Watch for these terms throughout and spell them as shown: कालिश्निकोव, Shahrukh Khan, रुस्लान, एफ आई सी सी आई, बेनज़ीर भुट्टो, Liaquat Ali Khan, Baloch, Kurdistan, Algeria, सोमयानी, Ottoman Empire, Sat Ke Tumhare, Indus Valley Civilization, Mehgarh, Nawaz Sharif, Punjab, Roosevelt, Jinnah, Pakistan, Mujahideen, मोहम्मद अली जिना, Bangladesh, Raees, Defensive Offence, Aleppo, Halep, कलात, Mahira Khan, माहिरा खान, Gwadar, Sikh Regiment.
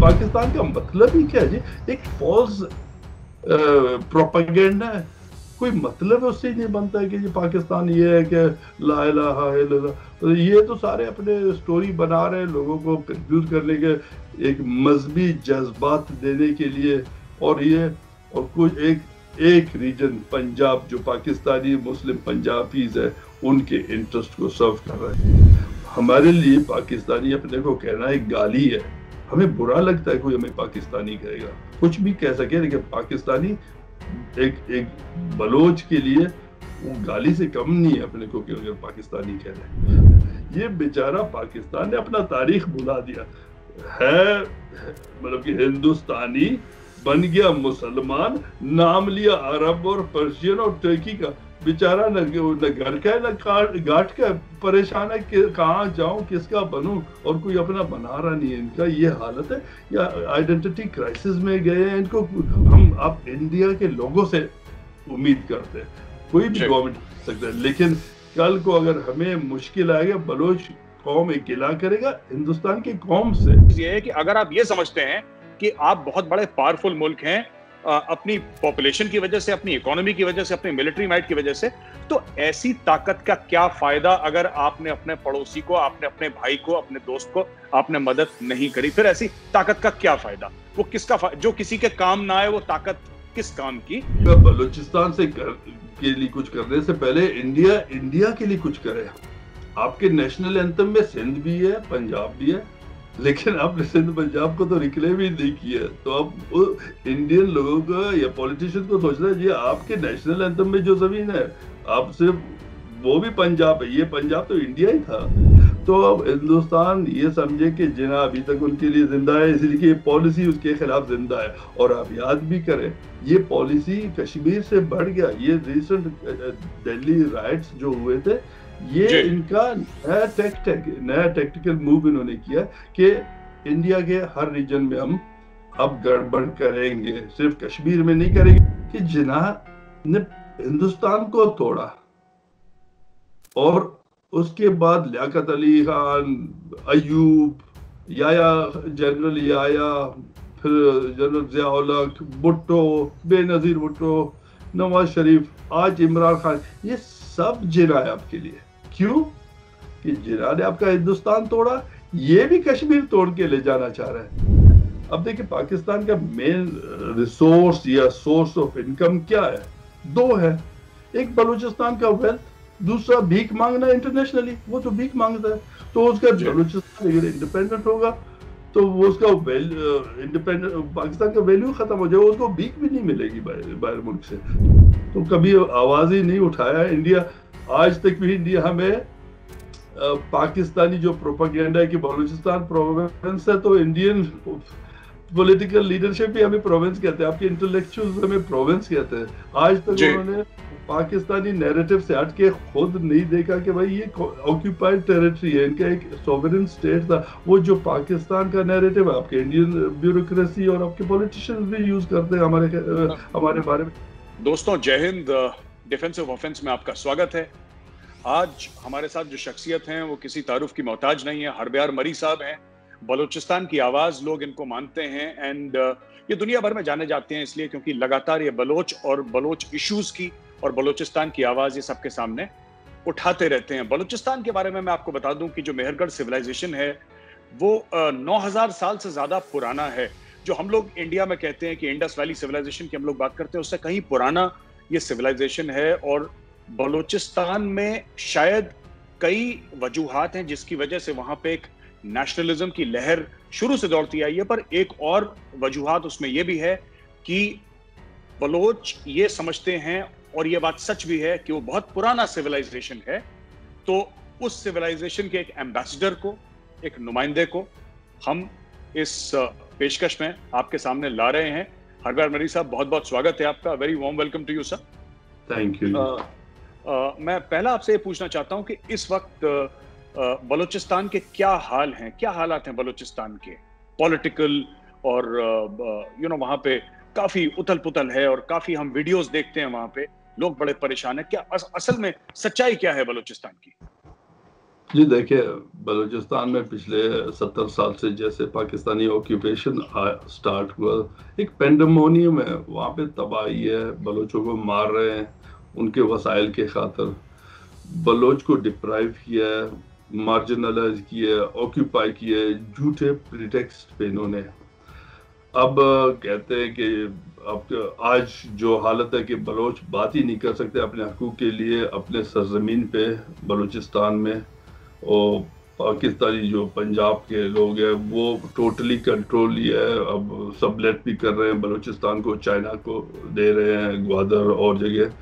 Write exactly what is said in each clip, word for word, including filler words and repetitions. पाकिस्तान का मतलब ही क्या है जी? एक फॉल्स प्रोपेगेंडा है, कोई मतलब उससे नहीं बनता है कि ये पाकिस्तान ये है कि ला इलाहा इल्लल्लाह। ये तो सारे अपने स्टोरी बना रहे हैं लोगों को कंफ्यूज करने के, एक मजहबी जज्बात देने के लिए। और ये और कुछ एक एक रीजन पंजाब जो पाकिस्तानी मुस्लिम पंजाबीज है उनके इंटरेस्ट को सर्व कर रहे हैं। हमारे लिए पाकिस्तानी अपने को कहना एक गाली है, हमें बुरा लगता है कोई हमें पाकिस्तानी कहेगा, कुछ भी कह सके, लेकिन पाकिस्तानी एक एक बलोच के लिए वो गाली से कम नहीं है अपने को कि अगर पाकिस्तानी कह रहे हैं। ये बेचारा पाकिस्तान ने अपना तारीख भुला दिया है, मतलब कि हिंदुस्तानी बन गया मुसलमान, नाम लिया अरब और पर्शियन और तुर्की का। बेचारा न घर का है न घाट का, परेशान है कि कहाँ जाऊं किसका बनूं, और कोई अपना बना रहा नहीं है। इनका ये हालत है, या आइडेंटिटी क्राइसिस में गए हैं। इनको हम आप इंडिया के लोगों से उम्मीद करते हैं, कोई भी गवर्नमेंट सकता है, लेकिन कल को अगर हमें मुश्किल आएगा बलोच कौम एक गिला करेगा हिंदुस्तान की कौम से। ये है कि अगर आप ये समझते हैं कि आप बहुत बड़े पावरफुल मुल्क हैं अपनी पॉपुलेशन की वजह से, अपनी इकोनॉमी की वजह से, अपनी मिलिट्री माइट की वजह से, तो ऐसी ताकत का क्या फायदा अगर आपने अपने पड़ोसी को, आपने अपने भाई को, अपने दोस्त को आपने मदद नहीं करी, फिर ऐसी ताकत का क्या फायदा? वो किसका फायदा? जो किसी के काम ना आए वो ताकत किस काम की? बलूचिस्तान से कर, के लिए कुछ करने से पहले इंडिया इंडिया के लिए कुछ करे। आपके नेशनल एंथम में सिंध भी है, पंजाब भी है, लेकिन आपने सिंध पंजाब को तो रिक्लेम ही नहीं किया। तो आप इंडियन लोगों का या पॉलिटिशियन को सोचना चाहिए आपके नेशनल एंथम में जो जमीन है आप सिर्फ वो भी पंजाब है, ये पंजाब तो इंडिया ही था। तो अब हिंदुस्तान ये समझे कि जिन्ना अभी तक उनके लिए जिंदा है, इसलिए कि पॉलिसी उसके खिलाफ जिंदा है। और आप याद भी करें ये पॉलिसी कश्मीर से बढ़ गया, ये रिसेंट दिल्ली राइट्स जो हुए थे ये इनका नया टैक्टिक नया टैक्टिकल मूव इन्होंने किया कि इंडिया के हर रीजन में हम अब गड़बड़ करेंगे, सिर्फ कश्मीर में नहीं करेंगे। कि जिन्ना ने हिंदुस्तान को तोड़ा और उसके बाद लियाकत अली खान, अयूब, याया जनरल याया, फिर जनरल ज़ियाउलहक भुट्टो, बेनज़ीर भुट्टो, नवाज शरीफ, आज इमरान खान, ये सब जिन्ना है आपके लिए। क्यों? कि जिन्ना ने आपका हिंदुस्तान तोड़ा, ये भी कश्मीर तोड़ के ले जाना चाह रहा है। अब देखिए पाकिस्तान का मेन रिसोर्स या सोर्स ऑफ इनकम क्या है? दो है, एक बलूचिस्तान का वेल्थ, दूसरा भीख मांगना इंटरनेशनली, वो तो भीख मांगता है। तो उसका बलूचिस्तान अगर इंडिपेंडेंट होगा तो वो उसका इंडिपेंडेंट पाकिस्तान का वैल्यू खत्म हो जाएगा, उसको भीख भी नहीं मिलेगी बाहर मुल्क से। तो कभी आवाज ही नहीं उठाया इंडिया, आज तक भी इंडिया हमें पाकिस्तानी जो प्रोपेगेंडा है कि बलूचिस्तान प्रोविंस है, तो इंडियन पॉलिटिकल लीडरशिप भी हमें प्रोविंस कहते हैं, आपके इंटेलेक्चुअल्स हमें प्रोविंस कहते हैं। आज तक उन्होंने पाकिस्तानी नैरेटिव से हट के खुद नहीं देखा कि भाई ये ऑक्यूपाइड टेरिटरी है, इनका एक सोवरेन स्टेट था। वो जो पाकिस्तान का नैरेटिव है आपके इंडियन ब्यूरोक्रेसी और आपके पॉलिटिशियंस भी यूज करते हैं हमारे हमारे बारे में। दोस्तों जय हिंद, डिफेंसिव ऑफेंस में आपका स्वागत है। आज हमारे साथ जो शख्सियत हैं वो किसी तारुफ की मोहताज नहीं है, हरबियार मरी साहब हैं, बलूचिस्तान की आवाज़ लोग इनको मानते हैं, एंड ये दुनिया भर में जाने जाते हैं इसलिए क्योंकि लगातार ये बलोच और बलोच इश्यूज़ की और बलूचिस्तान की आवाज़ ये सबके सामने उठाते रहते हैं। बलूचिस्तान के बारे में मैं आपको बता दूं कि जो मेहरगढ़ सिविलाइजेशन है वो नौ हज़ार साल से ज़्यादा पुराना है। जो हम लोग इंडिया में कहते हैं कि इंडस वैली सिविलाइजेशन की हम लोग बात करते हैं, उससे कहीं पुराना ये सिविलाइजेशन है। और बलूचिस्तान में शायद कई वजूहात हैं जिसकी वजह से वहाँ पर एक नेशनलिज्म की लहर शुरू से दौड़ती आई है, पर एक और वजूहात उसमें यह भी है कि बलोच ये समझते हैं, और ये बात सच भी है कि वो बहुत पुराना सिविलाइजेशन है, तो उस सिविलाइजेशन के एक एम्बेसडर को, एक नुमाइंदे को हम इस पेशकश में आपके सामने ला रहे हैं। हरबियार मरी साहब बहुत बहुत स्वागत है आपका, very warm welcome to you sir. Thank you. मैं पहला आपसे ये पूछना चाहता हूँ कि इस वक्त uh, बलूचिस्तान के क्या हाल हैं, क्या हालात हैं बलूचिस्तान के? पॉलिटिकल और यू नो वहाँ पे काफ़ी उथल पुथल है और काफ़ी हम वीडियोस देखते हैं वहाँ पे, लोग बड़े परेशान हैं। क्या अस, असल में सच्चाई क्या है बलूचिस्तान की? जी देखिए, बलूचिस्तान में पिछले सत्तर साल से जैसे पाकिस्तानी ऑक्यूपेशन स्टार्ट हुआ, एक पेंडेमोनियम है, वहाँ पे तबाही है, बलोचों को मार रहे हैं उनके वसाइल के खातर, बलोच को डिप्राइव किया है, मार्जिनलाइज किया, ऑक्यूपाई किया है झूठे प्रीटेक्स्ट पे इन्होंने। अब कहते हैं कि अब आज जो हालत है कि बलोच बात ही नहीं कर सकते अपने हकूक़ के लिए अपने सरजमीन पे बलूचिस्तान में, और पाकिस्तानी जो पंजाब के लोग हैं वो टोटली कंट्रोल ही है, अब सबलेट भी कर रहे हैं बलूचिस्तान को, चाइना को दे रहे हैं, ग्वादर और जगह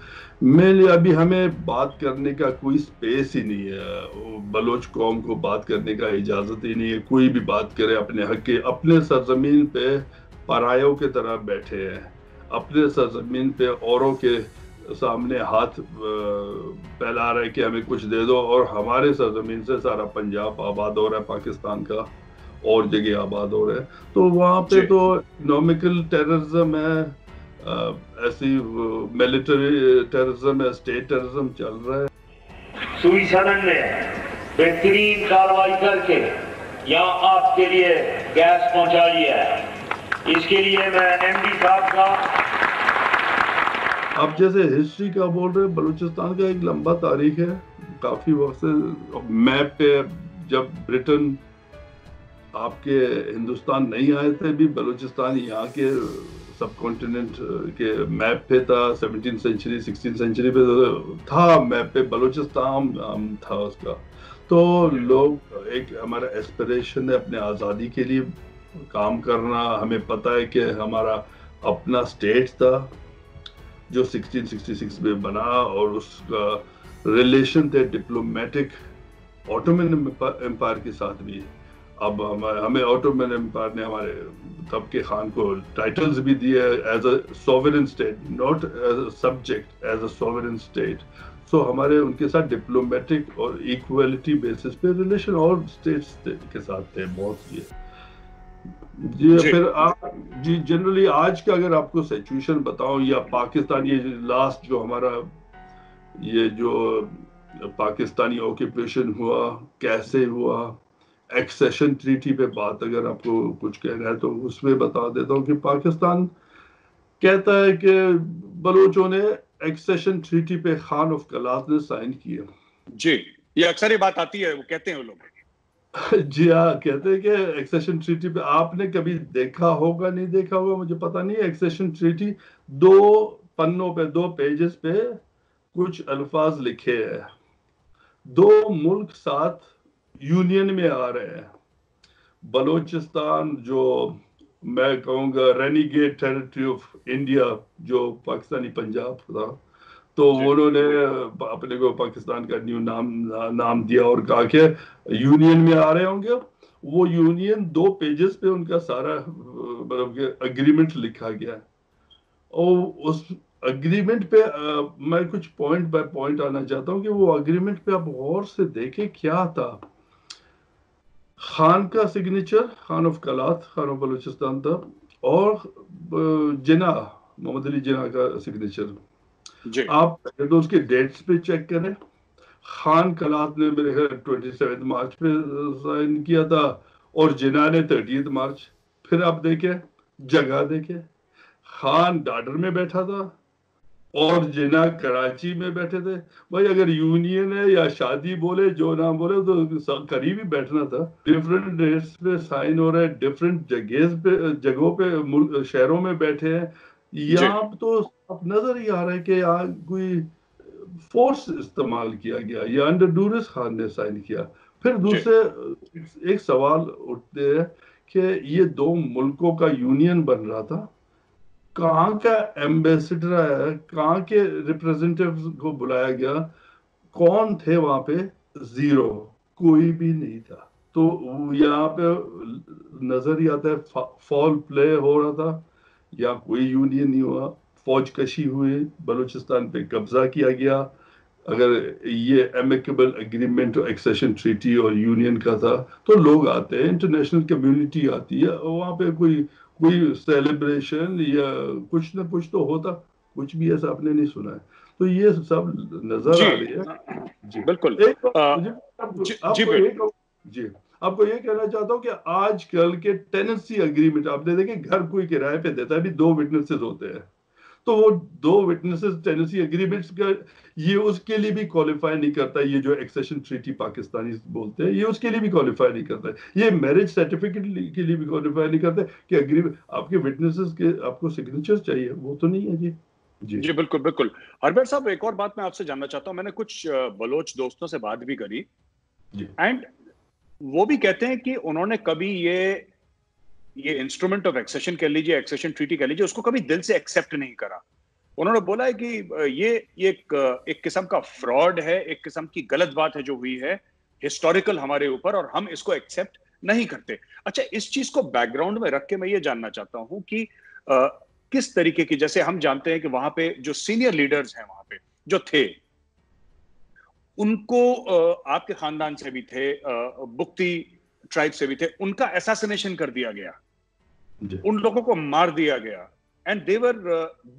मेनली। अभी हमें बात करने का कोई स्पेस ही नहीं है, बलोच कौम को बात करने का इजाज़त ही नहीं है, कोई भी बात करे अपने हक के, अपने सरजमीन पे परायों के तरह बैठे हैं, अपने सरजमीन पे औरों के सामने हाथ फैला रहे कि हमें कुछ दे दो, और हमारे सरजमीन से सारा पंजाब आबाद हो रहा है, पाकिस्तान का और जगह आबाद हो रहा है। तो वहाँ पे तो इकोनॉमिकल टेररिज्म है, ऐसी मिलिट्री टेररिज्म है, स्टेट टेररिज्म चल रहा है। सुविशानन ने बेहतरीन कार्रवाई करके यहाँ आपके लिए गैस पहुँचाई है, इसके लिए मैं एमडी साहब का। अब जैसे हिस्ट्री का बोल रहे, बलूचिस्तान का एक लंबा तारीख है, काफ़ी वक्त से मैप पे, जब ब्रिटेन आपके हिंदुस्तान नहीं आए थे भी बलूचिस्तान यहाँ के सब कॉन्टिनेंट के मैप पे था, सेवनटीन सेंचुरी सिक्सटीन सेंचुरी पे था मैप पे, बलूचिस्तान था उसका। तो लोग एक हमारा एस्पिरेशन है अपने आज़ादी के लिए काम करना, हमें पता है कि हमारा अपना स्टेट था जो सिक्सटीन सिक्सटी सिक्स में बना, और उसका रिलेशन थे डिप्लोमेटिक ऑटोमन एम्पायर के साथ भी। अब हमारे हमें ऑटोमन एम्पायर ने हमारे तब के खान को टाइटल्स भी दिए as a sovereign state, not as a subject, as a sovereign state. So हमारे उनके साथ डिप्लोमेटिक और इक्वलिटी बेसिस पे रिलेशन और स्टेट्स के साथ थे बहुत सी। जी, जी फिर आप जी जनरली आज का अगर आपको सिचुएशन बताओ, या पाकिस्तान ये लास्ट जो हमारा ये जो पाकिस्तानी ऑक्यूपेशन हुआ कैसे हुआ, एक्सेशन ट्रीटी पे बात अगर आपको कुछ कहना है तो उसमें बता देता हूँ कि पाकिस्तान कहता है कि बलोचों ने एक्सेशन ट्रीटी पे खान ऑफ कलात ने साइन किया। जी ये अक्सर ये बात आती है, वो कहते हैं वो लोग जी हाँ, कहते हैं कि एक्सेशन ट्रीटी पे आपने कभी देखा होगा नहीं देखा होगा मुझे पता नहीं, एक्सेशन ट्रीटी दो पन्नों पे दो पेजेस पे कुछ अल्फाज लिखे हैं, दो मुल्क साथ यूनियन में आ रहे हैं। बलूचिस्तान जो मैं कहूँगा रेनिगेट टेरिटरी ऑफ इंडिया जो पाकिस्तानी पंजाब था, तो उन्होंने अपने को पाकिस्तान का न्यू नाम नाम दिया और कहा कि यूनियन में आ रहे होंगे। वो यूनियन दो पेजेस पे उनका सारा मतलब के अग्रीमेंट लिखा गया, और उस अग्रीमेंट पे आ, मैं कुछ पॉइंट बाय पॉइंट आना चाहता हूँ कि वो अग्रीमेंट पे आप गौर से देखें क्या था। खान का signature Khan of कलात, Khan of Balochistan था, और जिना मोहम्मद अली जिना का सिग्नेचर। आप तो उसके डेट्स पे चेक करें, खान कलात ने मेरे ख्याल सत्ताईस मार्च पे साइन किया था और जिन्ना ने तीस मार्च। फिर आप देखें जगह देखें, खान दादर में बैठा था और जिन्ना कराची में बैठे थे। भाई अगर यूनियन है या शादी बोले जो नाम बोले तो करीब ही बैठना था। डिफरेंट डेट्स पे साइन हो रहे, डिफरेंट जगह पे जगहों पे शहरों में बैठे हैं। यहाँ तो अब नजर ही आ रहा है कि यहाँ कोई फोर्स इस्तेमाल किया गया, या अंडर डूरिस खान ने साइन किया। फिर दूसरे एक सवाल उठते हैं कि ये दो मुल्कों का यूनियन बन रहा था, कहाँ का एम्बेसडर आया, कहाँ के रिप्रेजेंटेटिव्स को बुलाया गया, कौन थे वहां पे? जीरो, कोई भी नहीं था। तो यहाँ पे नजर ही आता है फॉल प्ले हो रहा था, या कोई यूनियन नहीं हुआ, फौज कशी हुई, बलूचिस्तान पे कब्जा किया गया। अगर ये एमिकेबल एग्रीमेंट और एक्सेशन ट्रीटी और यूनियन का था तो लोग आते हैं, इंटरनेशनल कम्युनिटी आती है, वहाँ पे कोई कोई सेलिब्रेशन या कुछ ना कुछ तो होता, कुछ भी ऐसा आपने नहीं सुना है। तो ये सब नजर आ रही है। जी बिल्कुल जी, आपको ये कहना चाहता हूँ कि आजकल के टेनेंसी एग्रीमेंट आपने देखे, घर कोई किराए पे देता है, अभी दो विटनेसेस होते हैं, तो वो दो विटनेसेस टेनेंसी एग्रीमेंट्स का ये उसके लिए भी क्वालिफाई नहीं करता, ये जो एक्सेशन ट्रीटी पाकिस्तानी बोलते हैं ये उसके लिए भी क्वालिफाई नहीं करता है, ये मैरिज सर्टिफिकेट के लिए भी क्वालिफाई नहीं करता कि एग्रीमेंट आपके विटनेसेस के आपको सिग्नेचर चाहिए, वो तो नहीं है। जी जी, जी बिल्कुल बिल्कुल। हरबीर साहब, एक और बात मैं आपसे जानना चाहता हूँ, मैंने कुछ बलोच दोस्तों से बात भी करी एंड वो भी कहते हैं कि उन्होंने कभी ये ये इंस्ट्रूमेंट ऑफ एक्सेशन कह लीजिए, एक्सेशन ट्रीटी कह लीजिए, उसको कभी दिल से एक्सेप्ट नहीं करा। उन्होंने बोला है कि ये एक एक किस्म का फ्रॉड है, एक किस्म की गलत बात है जो हुई है हिस्टोरिकल हमारे ऊपर, और हम इसको एक्सेप्ट नहीं करते। अच्छा, इस चीज को बैकग्राउंड में रख के मैं ये जानना चाहता हूं कि आ, किस तरीके की, जैसे हम जानते हैं कि वहां पे जो सीनियर लीडर्स हैं, वहां पे जो थे, उनको आपके खानदान से भी थे, बुक्ती ट्राइब से भी थे, उनका असैसिनेशन कर दिया गया, उन लोगों को मार दिया गया and they were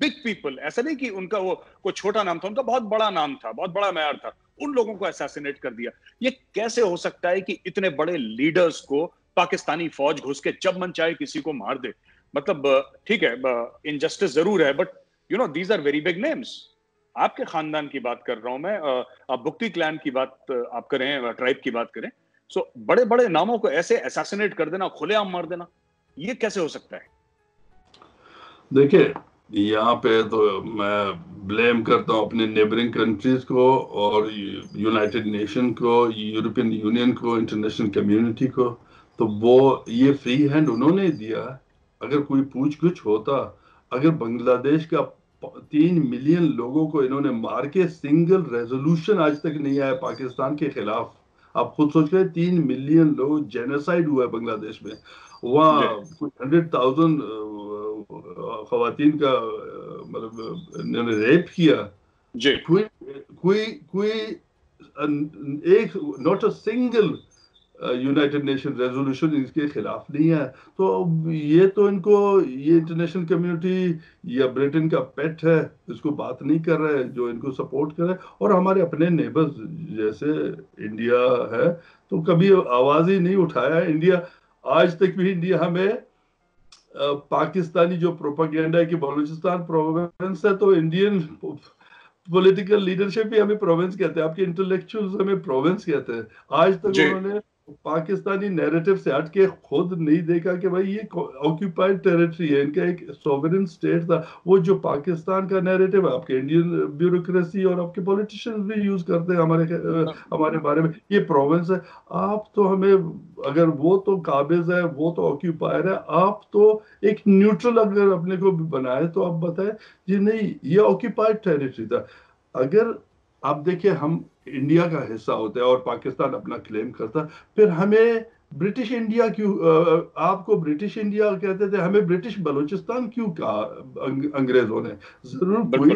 big people. ऐसा नहीं कि उनका वो कोई छोटा नाम था, उनका बहुत बड़ा नाम था, बहुत बड़ा मैार था, उन लोगों को असैसिनेट कर दिया। ये कैसे हो सकता है कि इतने बड़े लीडर्स को पाकिस्तानी फौज घुस के जब मन चाहे किसी को मार दे? मतलब ठीक है, इनजस्टिस जरूर है, but you know these are very big names. आपके खानदान की बात कर रहा हूं मैं, आप बुक्ती क्लैन की बात आप करें, ट्राइब की बात करें, सो so, बड़े बड़े नामों को ऐसे असैसिनेट कर देना, खुलेआम मार देना, ये कैसे हो सकता है? देखिए, यहाँ पे तो मैं ब्लेम करता हूँ अपने नेबरिंग कंट्रीज को और यूनाइटेड नेशन को, यूरोपियन यूनियन को, इंटरनेशनल कम्युनिटी को। तो वो ये फ्री हैंड उन्होंने दिया। अगर कोई पूछ गुछ होता, अगर बांग्लादेश का तीन मिलियन लोगों को इन्होंने मार के, सिंगल रेजोल्यूशन आज तक नहीं आया पाकिस्तान के खिलाफ। आप खुद सोच रहे, तीन मिलियन लोग, जेनोसाइड हुआ है बांग्लादेश में, वहाँ कुछ हंड्रेड थाउजेंड खवातीन का मतलब इन्होंने रेप किया। कोई कोई कोई एक, not a single United Nation resolution इसके खिलाफ नहीं है। तो ये तो इनको, ये इंटरनेशनल कम्युनिटी या ब्रिटेन का पेट है, इसको बात नहीं कर रहे जो इनको सपोर्ट कर रहे। और हमारे अपने नेबर्स जैसे इंडिया है, तो कभी आवाज ही नहीं उठाया इंडिया आज तक भी। इंडिया हमें पाकिस्तानी जो प्रोपेगेंडा है कि बलूचिस्तान प्रोविंस है, तो इंडियन पॉलिटिकल लीडरशिप भी हमें प्रोविंस कहते हैं, आपके इंटेलेक्चुअल्स हमें प्रोविंस कहते हैं। आज तक उन्होंने पाकिस्तानी नैरेटिव से हट के खुद नहीं देखा कि भाई ये ऑक्यूपाइड टेरिटरी है, इनका एक सोवरेन स्टेट था। वो जो पाकिस्तान का नैरेटिव आपके इंडियन ब्यूरोक्रेसी और आपके पॉलिटिशियंस भी यूज करते हैं हमारे हमारे बारे में, ये प्रोविंस है। आप तो हमें, अगर वो तो काबिज है, वो तो ऑक्यूपायर है, आप तो एक न्यूट्रल अगर अपने को बनाए तो आप बताएं जी नहीं ये ऑक्यूपाइड टेरिटरी था। अगर आप देखिए, हम इंडिया का हिस्सा होता है और पाकिस्तान अपना क्लेम करता, फिर हमें ब्रिटिश इंडिया क्यों, आपको ब्रिटिश इंडिया कहते थे, हमें ब्रिटिश बलूचिस्तान क्यों कहा अंग्रेजों ने? जरूर कोई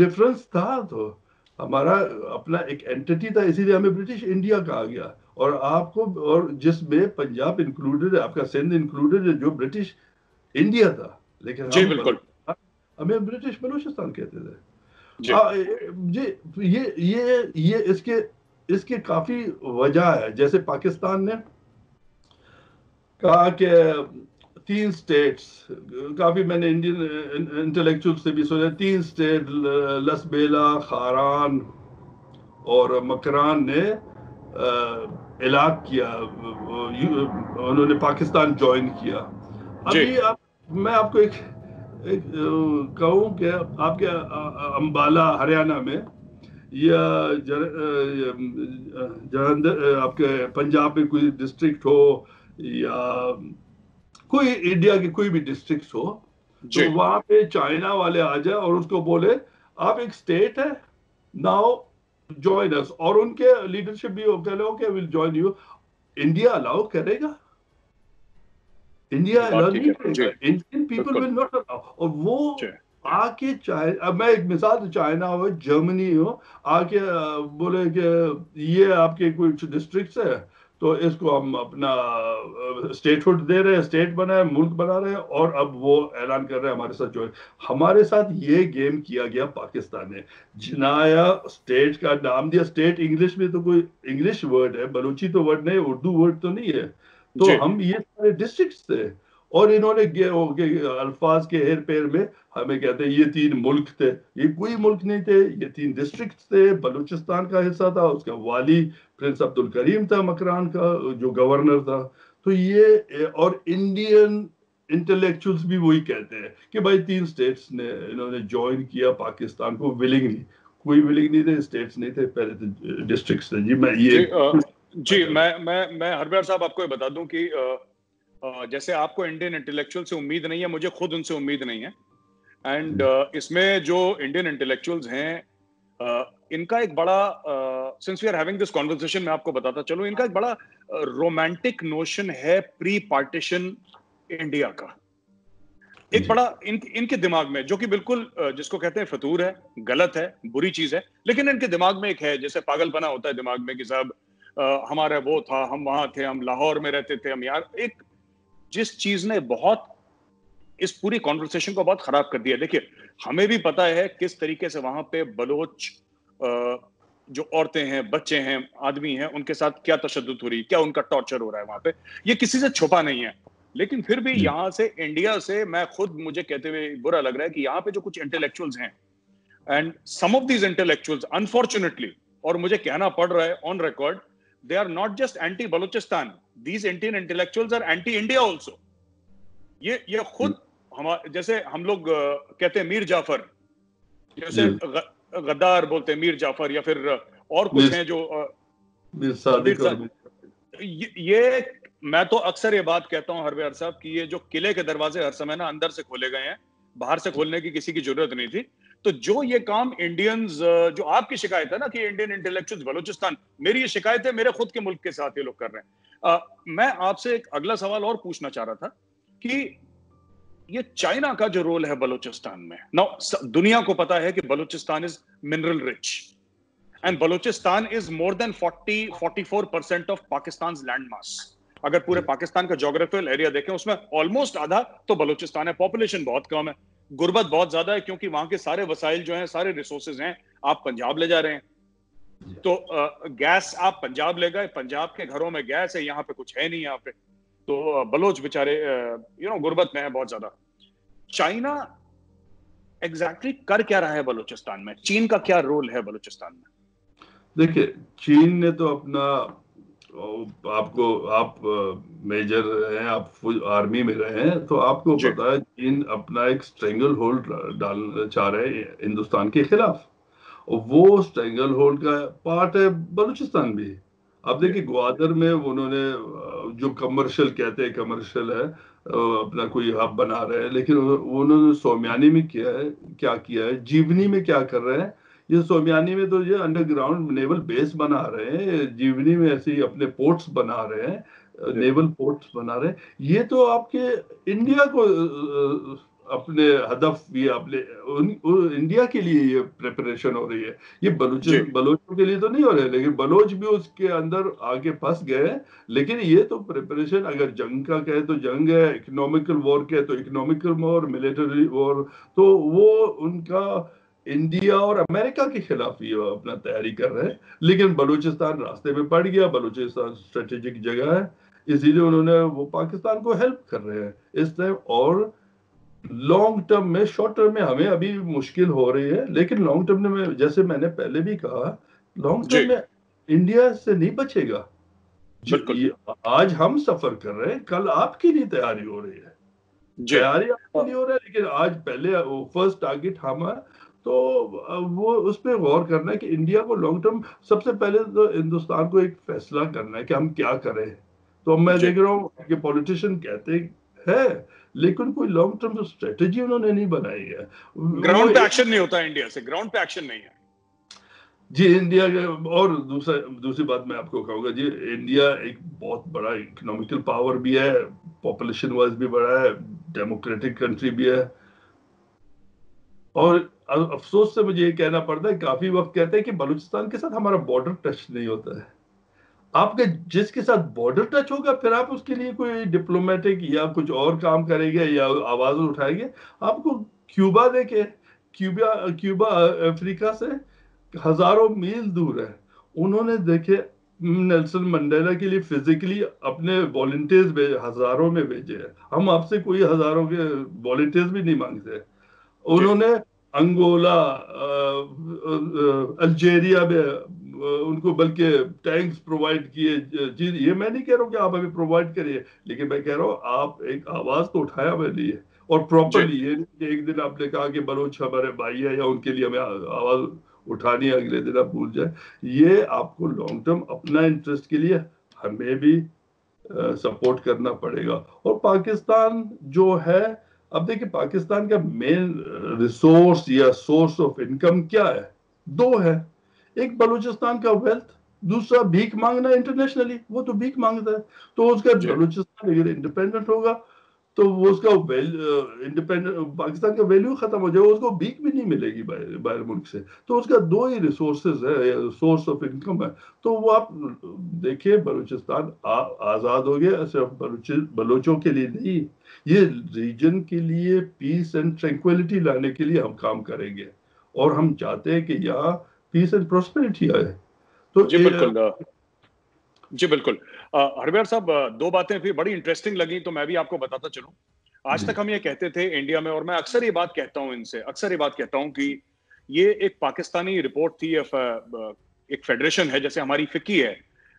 डिफरेंस था, तो हमारा अपना एक एंटिटी था, इसीलिए हमें ब्रिटिश इंडिया कहा गया। और आपको, और जिसमें पंजाब इंक्लूडेड है, आपका सिंध इंक्लूडेड है, जो ब्रिटिश इंडिया था, लेकिन हम, हमें ब्रिटिश बलूचिस्तान कहते थे। जी, आ, जी ये ये ये इसके इसके काफी वजह है। जैसे पाकिस्तान ने कहा कि तीन स्टेट्स, काफी मैंने इंडियन इंटेलेक्चुअल से भी सोचा, तीन स्टेट लसबेला, खारान और मकरान ने इलाक किया, उन्होंने पाकिस्तान ज्वाइन किया। अभी आप, मैं आपको एक कहूँ कि आपके अंबाला हरियाणा में या जर, जलंधर आपके पंजाब में कोई डिस्ट्रिक्ट हो या कोई इंडिया के कोई भी डिस्ट्रिक्ट हो, तो वहाँ पे चाइना वाले आ जाए और उसको बोले आप एक स्टेट है, नाउ जॉइन अस, और उनके लीडरशिप भी कह लो कि will join you, India allow करेगा? इंडिया अलाउ नहीं करेगा, Indian people will not allow. और वो आके चाहे, अब मैं एक मिसाल, चाइना हो, जर्मनी हो, आके बोले कि ये आपके कोई डिस्ट्रिक्ट है, तो इसको हम अपना स्टेटहुड दे रहे हैं, स्टेट बना है, मुल्क बना रहे हैं, और अब वो ऐलान कर रहे हैं हमारे साथ जो हमारे साथ ये गेम किया गया पाकिस्तान ने। जिनाया स्टेट का नाम दिया, स्टेट इंग्लिश में तो कोई इंग्लिश वर्ड है, बलूची तो वर्ड नहीं, उर्दू वर्ड तो नहीं है। तो हम ये सारे डिस्ट्रिक्ट थे और इन्होंने अल्फाज के हेर फेर में हमें कहते हैं ये तीन मुल्क थे, ये कोई मुल्क नहीं थे, ये तीन डिस्ट्रिक्ट थे। बलूचिस्तान का हिस्सा था, उसका वाली प्रिंस अब्दुल करीम था मकरान का, जो गवर्नर था। तो ये और इंडियन इंटेलेक्चुअल्स भी वही कहते हैं कि भाई तीन स्टेट्स ने इन्होंने ज्वाइन किया पाकिस्तान को विलिंगली, कोई विलिंग नहीं थे, स्टेट्स नहीं थे, पहले तो डिस्ट्रिक्ट थे। जी मैं ये जी मैं मैं मैं हरबियार साहब आपको ये बता दूं कि Uh, जैसे आपको इंडियन इंटेलेक्चुअल से उम्मीद नहीं है, मुझे खुद उनसे उम्मीद नहीं है। एंड uh, इसमें जो इंडियन इंटेलेक्चुअल्स हैं uh, इनका एक बड़ा since we are having this conversation मैं आपको बताता चलूं, इनका एक बड़ा रोमांटिक uh, नोशन है प्री पार्टीशन इंडिया का। एक बड़ा इन, इनके दिमाग में, जो कि बिल्कुल जिसको कहते हैं फतूर है, गलत है, बुरी चीज है, लेकिन इनके दिमाग में एक है, जैसे पागलपना होता है दिमाग में कि साहब uh, हमारा वो था, हम वहां थे, हम लाहौर में रहते थे, हम यार एक जिस चीज ने बहुत इस पूरी कॉन्वर्सेशन को बहुत खराब कर दिया। देखिए हमें भी पता है किस तरीके से वहां पे बलोच जो औरतें हैं, बच्चे हैं, आदमी हैं, उनके साथ क्या तशद्दुद हो रही है, क्या उनका टॉर्चर हो रहा है वहां पे, ये किसी से छुपा नहीं है। लेकिन फिर भी यहाँ से इंडिया से मैं खुद मुझे कहते हुए बुरा लग रहा है कि यहाँ पे जो कुछ इंटेलेक्चुअल्स हैं and some of these intellectuals unfortunately, और मुझे कहना पड़ रहा है on record, they are not just anti Balochistan, these Indian intellectuals are anti India also. ये ये खुद हमारे जैसे हम लोग कहते हैं मीर जाफर, जैसे गद्दार बोलते हैं मीर जाफर, या फिर और कुछ हैं जो मीर सादिक। ये मैं तो अक्सर ये बात कहता हूं हरबियार साहब कि ये जो किले के दरवाजे हर समय ना अंदर से खोले गए हैं, बाहर से खोलने की किसी की जरूरत नहीं थी। तो जो ये काम इंडियंस, जो आपकी शिकायत है ना कि इंडियन इंटेलेक्चुअल्स बलूचिस्तान, मेरी ये शिकायत है मेरे खुद के मुल्क के साथ ये लोग कर रहे हैं। आ, मैं आपसे एक अगला सवाल और पूछना चाह रहा था कि ये चाइना का जो रोल है बलूचिस्तान में, नाउ दुनिया को पता है कि Balochistan is mineral rich and Balochistan is more than forty forty four percent of Pakistan land mass. अगर पूरे पाकिस्तान का ज्योग्राफिकल एरिया देखें, उसमें ऑलमोस्ट आधा तो बलूचिस्तान है। पॉपुलेशन बहुत कम है, गुर्बत बहुत ज्यादा है, क्योंकि वहां के सारे वसाइल जो हैं, सारे रिसोर्सेज हैं, आप पंजाब ले जा रहे हैं। तो आ, गैस आप पंजाब ले गए, पंजाब के घरों में गैस है, यहाँ पे कुछ है नहीं। यहाँ पे तो बलोच बेचारे यू नो गुर्बत में है बहुत ज्यादा। चाइना एग्जैक्टली कर क्या रहा है बलूचिस्तान में? चीन का क्या रोल है बलूचिस्तान में? देखिए चीन ने तो अपना, आपको आप मेजर हैं, आप आर्मी में रहे हैं, तो आपको पता है चीन अपना एक स्ट्रेंगल होल्ड डालना चाह रहे हैं हिंदुस्तान के खिलाफ। वो स्ट्रेंगल होल्ड का पार्ट है बलूचिस्तान भी। आप देखिए ग्वादर में उन्होंने जो कमर्शियल कहते हैं, कमर्शियल है, अपना कोई हब बना रहे हैं, लेकिन उन्होंने सोमयानी में किया है, क्या किया है, जीवनी में क्या कर रहे हैं। ये सोमयानी में तो ये अंडरग्राउंड नेवल बेस बना रहे हैं, जीवनी में ऐसे ही अपने पोर्ट्स बना रहे हैं, नेवल पोर्ट्स बना रहे हैं। ये तो आपके इंडिया को अपने हदफ, ये अपने इंडिया के लिए ये प्रिपरेशन हो रही है। ये बलोच बलोचों के लिए तो नहीं हो रहे, लेकिन बलोच भी उसके अंदर आगे फंस गए। लेकिन ये तो प्रिपरेशन, अगर जंग का कहे तो जंग है, इकोनॉमिकल वॉर कहे तो इकोनॉमिकल वॉर, मिलिट्री वॉर, तो वो उनका इंडिया और अमेरिका के खिलाफ ये अपना तैयारी कर रहे हैं। लेकिन बलूचिस्तान रास्ते में पड़ गया, बलूचिस्तान स्ट्रेटेजिक जगह है, इसीलिए उन्होंने वो पाकिस्तान को हेल्प कर रहे हैं इस टाइम। और लॉन्ग टर्म में, शॉर्ट टर्म में हमें अभी मुश्किल हो रही है, लेकिन लॉन्ग टर्म में, जैसे मैंने पहले भी कहा, लॉन्ग टर्म में इंडिया से नहीं बचेगा। आज हम सफर कर रहे हैं, कल आपकी नहीं तैयारी हो रही है, तैयारी आपकी नहीं हो रही है, लेकिन आज पहले फर्स्ट टारगेट हमारा, तो वो उस पर गौर करना है कि इंडिया को लॉन्ग टर्म, सबसे पहले तो हिंदुस्तान को एक फैसला करना है कि हम क्या करें। तो मैं देख रहा हूँ कि पॉलिटिशियन कहते हैं, लेकिन कोई लॉन्ग टर्म स्ट्रेटेजी उन्होंने नहीं बनाई है। ग्राउंड पे एक्शन नहीं होता इंडिया से, ग्राउंड पे एक्शन नहीं है जी इंडिया के। और दूसरा दूसरी बात मैं आपको कहूँगा जी, इंडिया एक बहुत बड़ा इकोनॉमिकल पावर भी है, पॉपुलेशन वाइज भी बड़ा है, डेमोक्रेटिक कंट्री भी है। और अफसोस से मुझे ये कहना पड़ता है, काफी वक्त कहते हैं कि बलूचिस्तान के साथ हमारा बॉर्डर टच नहीं होता है। आपके जिसके साथ बॉर्डर टच होगा फिर आप उसके लिए कोई डिप्लोमेटिक या कुछ और काम करेंगे या आवाज उठाएंगे। आपको क्यूबा देखे, क्यूबा क्यूबा अफ्रीका से हजारों मील दूर है, उन्होंने देखे नेल्सन मंडेला के लिए फिजिकली अपने वॉलंटियर्स हजारों में भेजे हैं। हम आपसे कोई हजारों के वॉलंटियर्स भी नहीं मांगते। उन्होंने अंगोला, अल्जेरिया में उनको बल्कि टैंक्स प्रोवाइड किए। जी ये मैं नहीं कह रहा हूँ कि आप हमें प्रोवाइड करिए, लेकिन मैं कह रहा हूँ आप एक आवाज तो उठाया मेरे लिए और प्रॉपरली। ये एक दिन आपने कहा कि बलोच हमारे भाई है या उनके लिए हमें आवाज उठानी है, अगले दिन आप भूल जाए। ये आपको लॉन्ग टर्म अपना इंटरेस्ट के लिए हमें भी सपोर्ट करना पड़ेगा। और पाकिस्तान जो है, अब देखिए पाकिस्तान का मेन रिसोर्स या सोर्स ऑफ इनकम क्या है, दो है। एक बलूचिस्तान का वेल्थ, दूसरा भीख मांगना इंटरनेशनली, वो तो भीख मांगता है। तो उसका बलूचिस्तान अगर इंडिपेंडेंट होगा तो वो उसका इंडिपेंडेंट पाकिस्तान का वैल्यू खत्म हो जाएगा, उसको भीख भी नहीं मिलेगी बाहर बाहर मुल्क से। तो उसका दो ही रिसोर्सेज है, सोर्स ऑफ इनकम है। तो वो आप देखिए बलूचिस्तान आज़ाद हो गया सिर्फ बलूच बलोचों के लिए नहीं, ये रीजन के लिए पीस एंड ट्रैंक्विलिटी लाने के लिए हम काम करेंगे और हम चाहते हैं कि यहाँ पीस एंड प्रॉस्पेरिटी आए। तो जी बिल्कुल जी बिल्कुल हरबियार साहब, दो बातें फिर बड़ी इंटरेस्टिंग लगी तो मैं भी आपको बताता चलूं। आज तक हम ये कहते थे इंडिया में, और मैं अक्सर ये बात कहता हूं इनसे अक्सर ये बात कहता हूं कि ये एक पाकिस्तानी रिपोर्ट थी, एक फेडरेशन है, जैसे हमारी फिक्की है,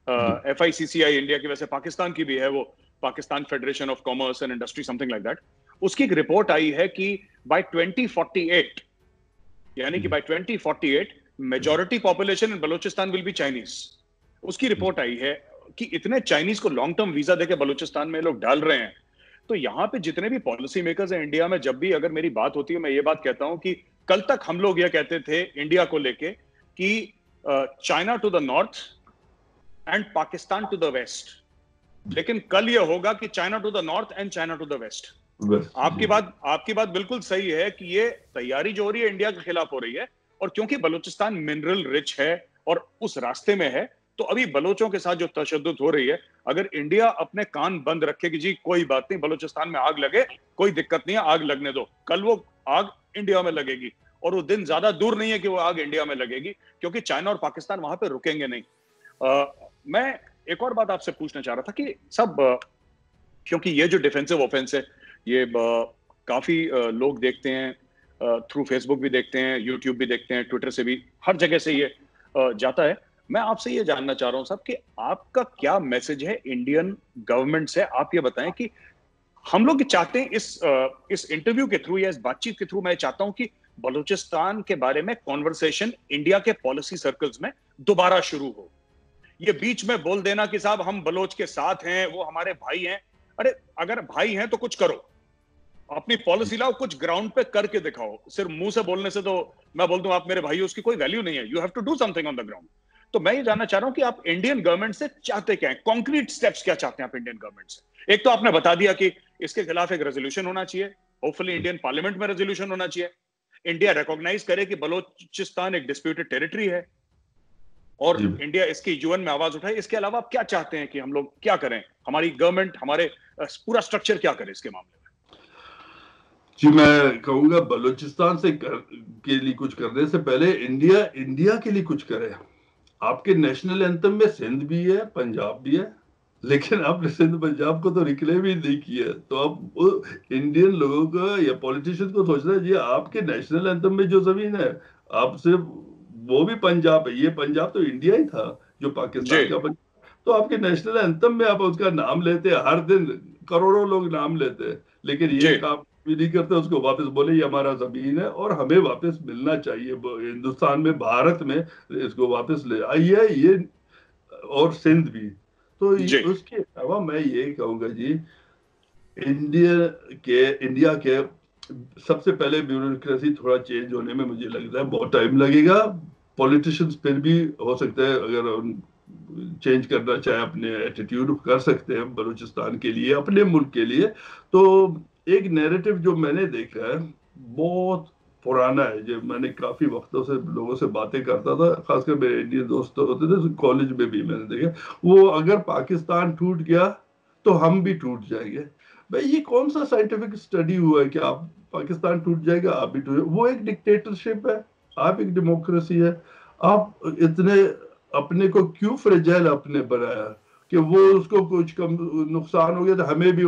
एफ आई सी सी आई India की, वैसे पाकिस्तान की भी है, वो Pakistan federation of commerce and industry something like that. उसकी एक रिपोर्ट आई है कि बाय ट्वेंटी फोर्टी एट, यानी कि by twenty forty eight majority population in Balochistan will be Chinese. उसकी रिपोर्ट आई है कि इतने चाइनीज को लॉन्ग टर्म वीजा देके बलूचिस्तान में लोग डाल रहे हैं। तो यहाँ पे जितने भी पॉलिसी मेकर्स हैं इंडिया में, जब भी अगर मेरी बात होती है मैं ये बात कहता हूँ कि कल तक हम लोग ये कहते थे इंडिया को लेके कि China to the north and Pakistan to the west, लेकिन कल ये होगा कि China to the north and China to the west. आपकी बात आपकी बात बिल्कुल सही है कि ये तैयारी जो हो रही है इंडिया के खिलाफ हो रही है, और क्योंकि बलूचिस्तान मिनरल रिच है और उस रास्ते में है, तो अभी बलोचों के साथ जो तशद्दुद हो रही है, अगर इंडिया अपने कान बंद रखे कि जी कोई बात नहीं, बलूचिस्तान में आग लगे कोई दिक्कत नहीं है, आग लगने दो, कल वो आग इंडिया में लगेगी और वो दिन ज्यादा दूर नहीं है कि वो आग इंडिया में लगेगी, क्योंकि चाइना और पाकिस्तान वहां पे रुकेंगे नहीं। आ, मैं एक और बात आपसे पूछना चाह रहा था कि सब क्योंकि ये जो डिफेंसिव ऑफेंस है ये आ, काफी आ, लोग देखते हैं, थ्रू फेसबुक भी देखते हैं, यूट्यूब भी देखते हैं, ट्विटर से भी, हर जगह से ये आ, जाता है। मैं आपसे ये जानना चाह रहा हूं साहब कि आपका क्या मैसेज है इंडियन गवर्नमेंट से, आप ये बताएं कि हम लोग चाहते हैं इस इस इंटरव्यू के थ्रू या इस बातचीत के थ्रू मैं चाहता हूं कि बलूचिस्तान के बारे में कॉन्वर्सेशन इंडिया के पॉलिसी सर्कल्स में दोबारा शुरू हो। ये बीच में बोल देना कि साहब हम बलोच के साथ हैं, वो हमारे भाई हैं, अरे अगर भाई हैं तो कुछ करो, अपनी पॉलिसी लाओ, कुछ ग्राउंड पे करके दिखाओ। सिर्फ मुंह से बोलने से, तो मैं बोल दूं आप मेरे भाई हो, उसकी कोई वैल्यू नहीं है। You have to do something on the ground. तो मैं ये जानना चाह रहा हूं कि आप इंडियन गवर्नमेंट से चाहते क्या है, कॉन्क्रीट स्टेप्स क्या चाहते हैं आप इंडियन गवर्नमेंट से। एक तो आपने बता दिया कि इसके खिलाफ एक रेजोल्यूशन होना चाहिए, होपफुली इंडियन पार्लियामेंट में रेजोल्यूशन होना चाहिए, इंडिया रिकॉग्नाइज करे कि बलोचिस्तान एक डिस्प्यूटेड टेरिटरी है और इंडिया इसकी यूएन में आवाज उठाए। इसके अलावा आप क्या चाहते हैं कि हम लोग क्या करें, हमारी गवर्नमेंट, हमारे पूरा स्ट्रक्चर क्या करे इसके मामले में। जी मैं कहूंगा बलोचिस्तान से कर, के लिए कुछ करने से पहले इंडिया इंडिया के लिए कुछ करे। आपके नेशनल एंथम में सिंध भी है, पंजाब भी है, लेकिन आपने सिंध पंजाब को तो रिक्लेम भी नहीं किया। तो आप इंडियन लोगों को या पॉलिटिशियन को सोचना चाहिए आपके नेशनल एंथम में जो जमीन है, आप सिर्फ वो भी पंजाब है, ये पंजाब तो इंडिया ही था जो पाकिस्तान का पंजाब। तो आपके नेशनल एंथम में आप उसका नाम लेते हैं, हर दिन करोड़ों लोग नाम लेते हैं, लेकिन ये काम भी नहीं करते, उसको वापस बोले ये हमारा जमीन है और हमें वापस मिलना चाहिए हिंदुस्तान में, भारत में, इसको वापस ले आइए ये, और सिंध भी। तो ये, उसके अलावा मैं ये कहूँगा जी इंडिया के इंडिया के सबसे पहले ब्यूरोक्रेसी थोड़ा चेंज होने में मुझे लगता है बहुत टाइम लगेगा। पॉलिटिशियंस फिर भी हो सकता है अगर चेंज करना चाहे अपने एटीट्यूड, कर सकते हैं बलूचिस्तान के लिए, अपने मुल्क के लिए। तो एक नैरेटिव जो मैंने देखा है बहुत पुराना है, जो मैंने काफ़ी वक्तों से लोगों से बातें करता था, खासकर मेरे इंडियन दोस्त होते थे कॉलेज में भी मैंने देखा, वो अगर पाकिस्तान टूट गया तो हम भी टूट जाएंगे। भाई ये कौन सा साइंटिफिक स्टडी हुआ है कि आप पाकिस्तान टूट जाएगा आप भी टूट जाएगा? वो एक डिक्टेटरशिप है, आप एक डेमोक्रेसी है, आप इतने अपने को क्यों फ्रेजाइल अपने बनाया कि वो उसको कुछ कम नुकसान हो गया तो हमें भी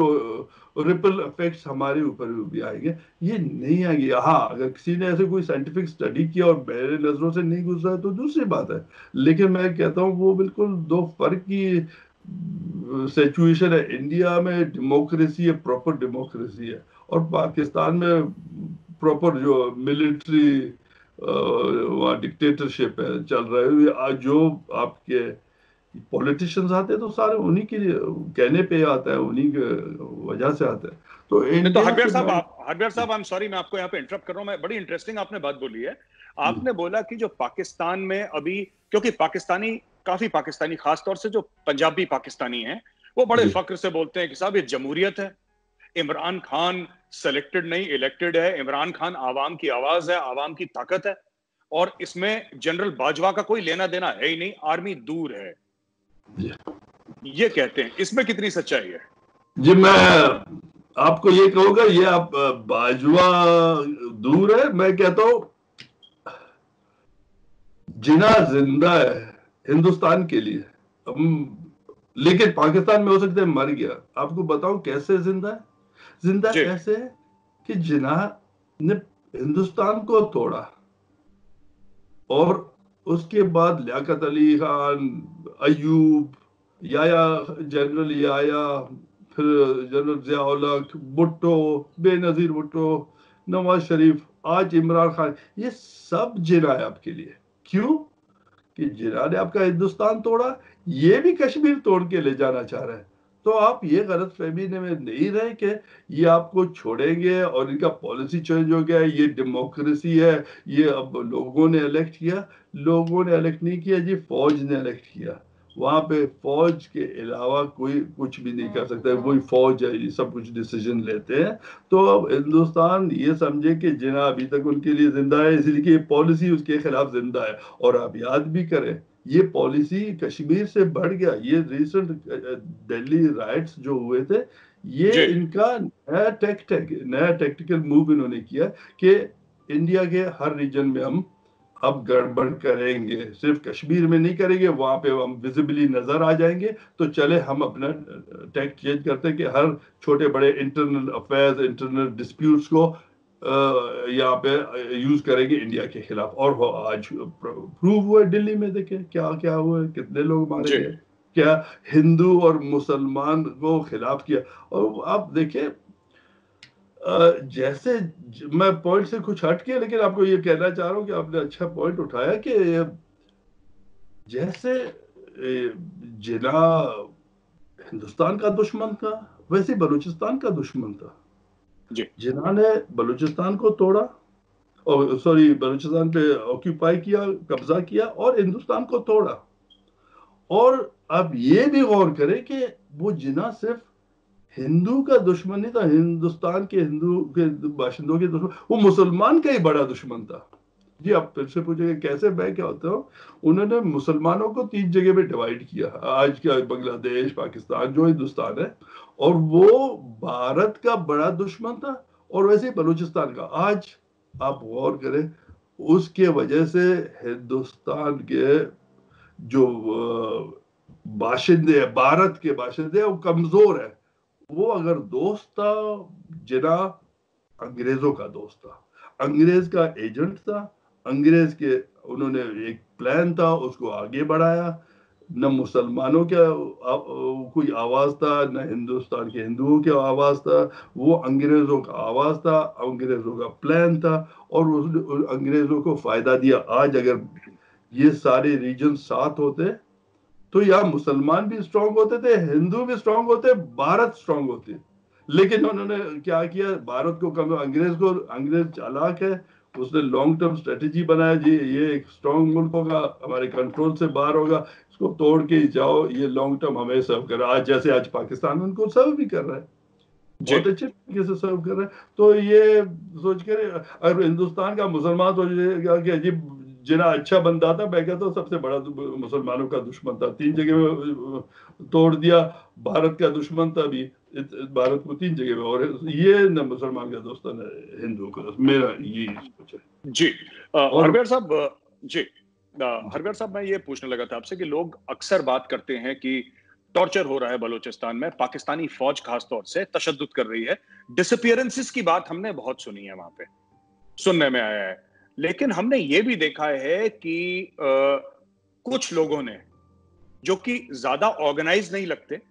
रिपल इफेक्ट्स हमारे ऊपर भी आएंगे, ये नहीं आएंगे। हाँ अगर किसी ने ऐसे कोई साइंटिफिक स्टडी किया और मेरे नजरों से नहीं गुजरा है तो दूसरी बात है, लेकिन मैं कहता हूँ वो बिल्कुल दो फर्क की सिचुएशन है। इंडिया में डेमोक्रेसी है, प्रॉपर डेमोक्रेसी है, और पाकिस्तान में प्रॉपर जो मिलिट्री डिक्टेटरशिप है चल रहा है। जो आपके पॉलिटिशियंस आते हैं तो सारे उन्हीं के कहने पे आता है, उन्हीं के वजह से आता है। तो हरबीर साहब आप हरबीर साहब आई एम सॉरी मैं आपको यहाँ पे इंटरप्ट कर रहा हूँ, मैं बड़ी इंटरेस्टिंग आपने बात बोली है। आपने बोला कि जो पाकिस्तान में अभी, क्योंकि पाकिस्तानी काफी पाकिस्तानी खासतौर से जो पंजाबी पाकिस्तानी हैं वो बड़े फक्र से बोलते हैं कि साहब ये जमहूरियत है, इमरान खान सेलेक्टेड नहीं इलेक्टेड है, इमरान खान आवाम की आवाज है, आवाम की ताकत है, और इसमें जनरल बाजवा का कोई लेना देना है ही नहीं, आर्मी दूर है, ये कहते हैं। इसमें कितनी सच्चाई है? जी मैं आपको ये कहूंगा ये आप बाजवा दूर है, मैं कहता हूं जिना जिंदा है हिंदुस्तान के लिए, लेकिन पाकिस्तान में हो सकता है मर गया। आपको बताऊं कैसे जिंदा है? जिंदा कैसे है कि जिन्ना ने हिंदुस्तान को तोड़ा और उसके बाद लियाकत अली खान, अयूब, याया जनरल याया, फिर जनरल जियाउलक, भुट्टो, बेनजीर भुट्टो, नवाज शरीफ, आज इमरान खान, ये सब जिन्ना है आपके लिए। क्यों? कि जिन्ना ने आपका हिंदुस्तान तोड़ा, ये भी कश्मीर तोड़ के ले जाना चाह रहा है। तो आप ये गलत फहमी में नहीं रहे कि ये आपको छोड़ेंगे और इनका पॉलिसी चेंज हो गया, ये डेमोक्रेसी है, ये अब लोगों ने इलेक्ट किया। लोगों ने इलेक्ट नहीं किया जी, फौज ने इलेक्ट किया। वहाँ पे फौज के अलावा कोई कुछ भी नहीं कर सकता है, वही फौज है, ये सब कुछ डिसीजन लेते हैं। तो अब हिंदुस्तान ये समझे कि जिन्ना अभी तक उनके लिए जिंदा है, इसलिए पॉलिसी उसके खिलाफ जिंदा है। और आप याद भी करें ये पॉलिसी कश्मीर से बढ़ गया, ये रिसेंट दिल्ली राइट्स जो हुए थे ये इनका नया टैक्टिक नया टैक्टिकल मूव इन्होंने किया कि इंडिया के हर रीजन में हम अब गड़बड़ करेंगे, सिर्फ कश्मीर में नहीं करेंगे, वहां पे हम विजिबली नजर आ जाएंगे, तो चले हम अपना टैक्ट चेंज करते हैं कि हर छोटे बड़े इंटरनल अफेयर्स, इंटरनल डिस्प्यूट्स को यहाँ पे यूज करेंगे इंडिया के खिलाफ। और वो आज प्रूव हुआ दिल्ली में, देखें क्या क्या हुआ, कितने लोग मारे गए, क्या हिंदू और मुसलमान को खिलाफ किया। और आप देखें जैसे मैं पॉइंट से कुछ हट के, लेकिन आपको ये कहना चाह रहा हूँ कि आपने अच्छा पॉइंट उठाया कि जैसे जिन्ना हिंदुस्तान का दुश्मन था वैसे बलूचिस्तान का दुश्मन था। जिन्ना ने बलूचिस्तान को तोड़ा और सॉरी बलूचिस्तान पे ऑक्यूपाई किया, कब्जा किया और हिंदुस्तान को तोड़ा। और आप ये भी गौर करें कि वो जिन्ना सिर्फ हिंदू का दुश्मन नहीं था, हिंदुस्तान के हिंदू के बाशिंदों के दुश्मन, वो मुसलमान का ही बड़ा दुश्मन था। जी आप फिर से पूछेंगे कैसे, मैं क्या होता हूँ, उन्होंने मुसलमानों को तीन जगह में डिवाइड किया, आज क्या बांग्लादेश, पाकिस्तान जो हिंदुस्तान है, और वो भारत का बड़ा दुश्मन था और वैसे ही बलूचिस्तान का। आज आप गौर करें उसके वजह से हिंदुस्तान के जो बाशिंदे हैं, भारत के बाशिंदे हैं, वो कमजोर है। वो अगर दोस्त था जिन्ना अंग्रेजों का दोस्त था, अंग्रेज का एजेंट था, अंग्रेज के उन्होंने एक प्लान था उसको आगे बढ़ाया, न मुसलमानों का कोई आवाज था, न हिंदुस्तान के हिंदुओं की आवाज था, वो अंग्रेजों का आवाज था, अंग्रेजों का प्लान था, और उस अंग्रेजों को फायदा दिया। आज अगर ये सारे रीजन साथ होते तो यहाँ मुसलमान भी स्ट्रांग होते थे, हिंदू भी स्ट्रांग होते, भारत स्ट्रांग होते। लेकिन उन्होंने क्या किया, भारत को कम, अंग्रेज को, अंग्रेज चालाक है, उसने लॉन्ग टर्म स्ट्रेटेजी बनाया जी ये एक स्ट्रांग मुल्क होगा, हमारे कंट्रोल से बाहर होगा, इसको तोड़ के जाओ, ये लॉन्ग टर्म हमें सर्व कर रहा है। आज जैसे आज पाकिस्तान उनको सर्व भी कर रहा है। बहुत अच्छे तरीके से सर्व कर रहे हैं। तो ये सोच कर अगर हिंदुस्तान का मुसलमान सोचेगा कि अजीब जिन्ना अच्छा बंदा था, मैं कहता हूँ सबसे बड़ा मुसलमानों का दुश्मन था, तीन जगह तोड़ दिया, भारत का दुश्मन था भी भारत को तीन जगह में, और ये न मुसलमान का दोस्त न हिंदू का दोस्त, मेरा ये सोच है जी। हरबीर साहब जी, हरबीर साहब मैं ये पूछने लगा था आपसे कि लोग अक्सर बात करते हैं कि टॉर्चर हो रहा है बलूचिस्तान में, पाकिस्तानी फौज खासतौर से तशद्दुद कर रही है, डिसअपीयरेंसेस की बात हमने बहुत सुनी है, वहां पे सुनने में आया है, लेकिन हमने ये भी देखा है कि आ, कुछ लोगों ने जो कि ज्यादा ऑर्गेनाइज नहीं लगते,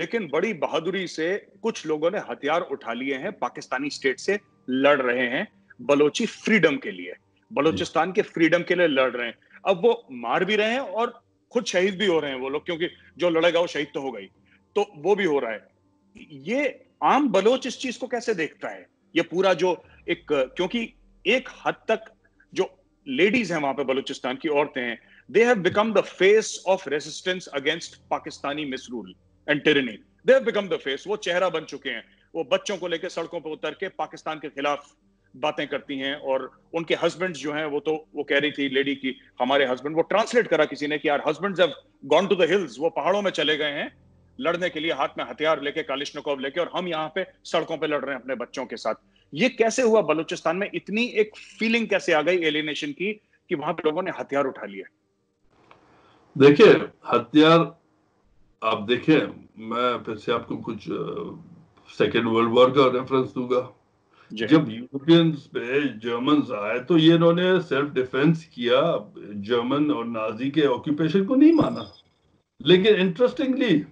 लेकिन बड़ी बहादुरी से कुछ लोगों ने हथियार उठा लिए हैं, पाकिस्तानी स्टेट से लड़ रहे हैं बलोची फ्रीडम के लिए, बलूचिस्तान के फ्रीडम के लिए लड़ रहे हैं। अब वो मार भी रहे हैं और खुद शहीद भी हो रहे हैं वो लोग, क्योंकि जो लड़ेगा वो शहीद तो हो गई, तो वो भी हो रहा है। ये आम बलोच इस चीज को कैसे देखता है ये पूरा जो एक, क्योंकि एक हद तक जो लेडीज हैं वहां पे बलूचिस्तान की औरतें हैं, they have become the face of resistance against Pakistani misrule and tyranny, they have become the face, वो चेहरा बन चुके हैं, वो बच्चों को लेकर सड़कों पर उतर के पाकिस्तान के खिलाफ बातें करती हैं, और उनके हस्बैंड्स जो हैं वो तो वो कह रही थी लेडी की हमारे हस्बैंड, वो ट्रांसलेट करा किसी ने कि यार husbands have gone to the hills, वो पहाड़ों में चले गए हैं लड़ने के लिए, हाथ में हथियार लेके कालिश्निकोव लेके, और हम यहाँ पे सड़कों पे लड़ रहे हैं अपने बच्चों के साथ। ये कैसे हुआ बलूचिस्तान में, इतनी एक फीलिंग कैसे आ गई एलिनेशन की कि वहां पे लोगों ने हथियार उठा लिए? देखिए हथियार, आप देखिए मैं फिर से आपको कुछ सेकेंड वर्ल्ड वॉर का रेफरेंस दूंगा। जब यूरोपियंस पे जर्मन्स आए तो ये इन्होंने सेल्फ डिफेंस किया, जर्मन और नाजी के ऑक्यूपेशन को नहीं माना। लेकिन इंटरेस्टिंगली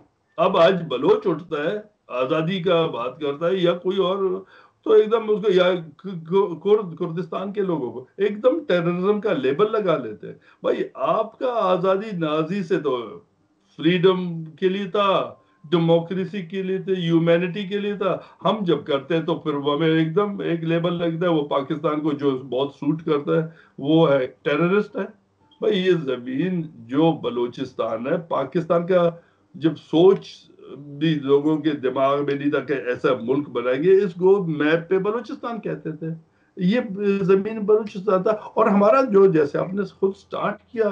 अब आज बलोच उठता है, आजादी का बात करता है, या कोई और तो एकदम उसको, या कुर्द कुर्दिस्तान के लोगों को एकदम टेररिज्म का लेबल लगा लेते हैं। भाई आपका आजादी नाजी से तो फ्रीडम के लिए था, डेमोक्रेसी के लिए थे, ह्यूमैनिटी के लिए था। हम जब करते हैं तो फिर हमें एकदम एक लेबल लगता है, वो पाकिस्तान को जो बहुत सूट करता है वो है टेररिस्ट है। भाई ये जमीन जो बलूचिस्तान है, पाकिस्तान का जब सोच भी लोगों के दिमाग में नहीं था कि ऐसा मुल्क बनाएंगे, इसको मैप पे बलूचिस्तान कहते थे, ये जमीन बलूचिस्तान था। और हमारा जो, जैसे आपने खुद स्टार्ट किया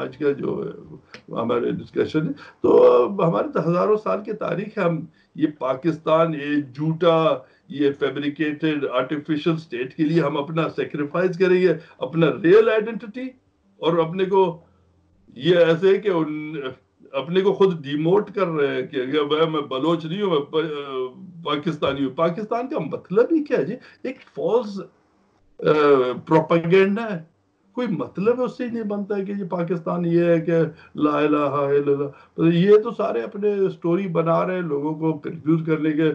आज का जो हमारे डिस्कशन है, तो हमारे तो हजारों साल की तारीख है। हम ये पाकिस्तान, ये झूठा, ये फैब्रिकेटेड आर्टिफिशियल स्टेट के लिए हम अपना सेक्रीफाइस करेंगे, अपना रियल आइडेंटिटी, और अपने को ये ऐसे कि उन, अपने को खुद डिमोट कर रहे हैं कि भाई मैं बलोच नहीं हूँ, मैं पाकिस्तानी हूँ। पाकिस्तान का मतलब ही क्या है जी? एक फॉल्स प्रोपेगेंडा है, कोई मतलब है उससे ही नहीं बनता है कि ये पाकिस्तान ये है कि ला इलाहा इल्लल्लाह। ये तो सारे अपने स्टोरी बना रहे हैं लोगों को कंफ्यूज करने के,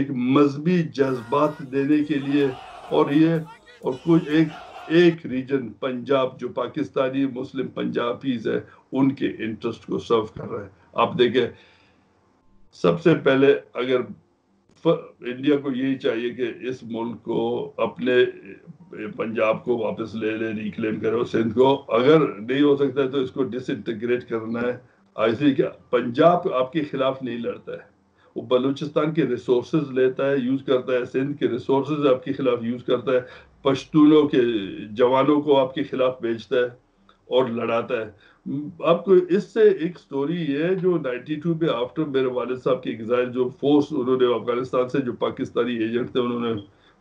एक मजहबी जज्बात देने के लिए। और ये और कुछ एक एक रीजन पंजाब जो पाकिस्तानी मुस्लिम पंजाबीज है, उनके इंटरेस्ट को सर्व कर रहे हैं। आप देखें सबसे पहले अगर इंडिया को यही चाहिए कि इस मुल्क को, अपने पंजाब को वापस ले ले, रिक्लेम करो सिंध को, अगर नहीं हो सकता है तो इसको डिसइंटीग्रेट करना है। ऐसे क्या पंजाब आपके खिलाफ नहीं लड़ता है, वो बलूचिस्तान के रिसोर्सेज लेता है, यूज करता है, सिंध के रिसोर्सेज आपके खिलाफ यूज करता है, पश्तूनों के जवानों को आपके खिलाफ भेजता है और लड़ाता है आपको। इससे एक स्टोरी है जो बानवे पे आफ्टर मेरे वालिद साहब की एग्जाइल, जो फोर्स उन्होंने अफगानिस्तान से जो पाकिस्तानी एजेंट थे, उन्होंने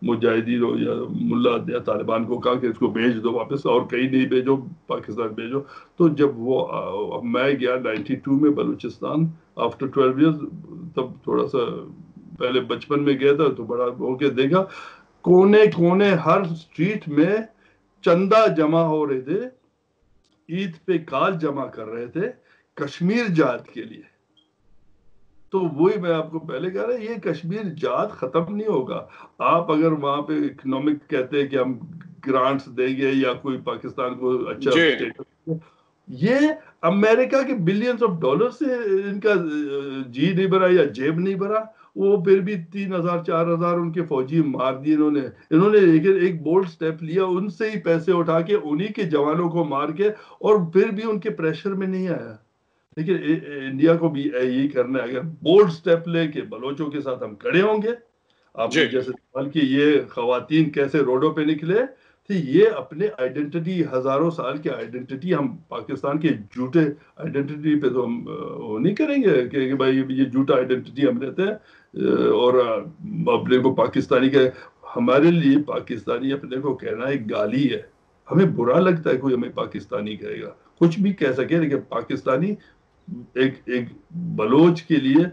मुजाहिदीन हो या मुल्ला या तालिबान को कहा कि इसको भेज दो वापस, और कहीं नहीं भेजो, पाकिस्तान भेजो। तो जब वो आ, मैं गया बानवे में बलूचिस्तान आफ्टर ट्वेल्व ईयर्स, तब थोड़ा सा पहले बचपन में गया था, तो बड़ा होके देखा कोने कोने हर स्ट्रीट में चंदा जमा हो रहे थे, ईद पे काल जमा कर रहे थे कश्मीर जात के लिए। तो वही मैं आपको पहले कह रहा, ये कश्मीर जात खत्म नहीं होगा। आप अगर वहां पे इकोनॉमिक कहते हैं कि हम ग्रांट्स देंगे या कोई पाकिस्तान को अच्छा स्टेटस, ये अमेरिका के बिलियंस ऑफ डॉलर से इनका जी नहीं भरा या जेब नहीं भरा, वो फिर भी तीन हजार चार हजार उनके फौजी मार दिए इन्होंने। इन्होंने लेकिन एक बोल्ड स्टेप लिया, उनसे ही पैसे उठा के उन्हीं के जवानों को मार के, और फिर भी उनके प्रेशर में नहीं आया। देखिए इंडिया को भी यही करना है, अगर बोल्ड स्टेप लेके बलोचों के साथ हम खड़े होंगे। आप जैसे सवाल की ये खवातीन कैसे रोडों पे निकले, तो ये अपने आइडेंटिटी, हजारों साल की आइडेंटिटी, हम पाकिस्तान के झूठे आइडेंटिटी पे तो हम वो नहीं करेंगे कि भाई ये झूठा आइडेंटिटी हम रहते हैं और अपने को पाकिस्तानी के, हमारे लिए पाकिस्तानी अपने को कहना एक गाली है। हमें बुरा लगता है कोई हमें पाकिस्तानी कहेगा, कुछ भी कह सके, लेकिन पाकिस्तानी एक एक बलोच के लिए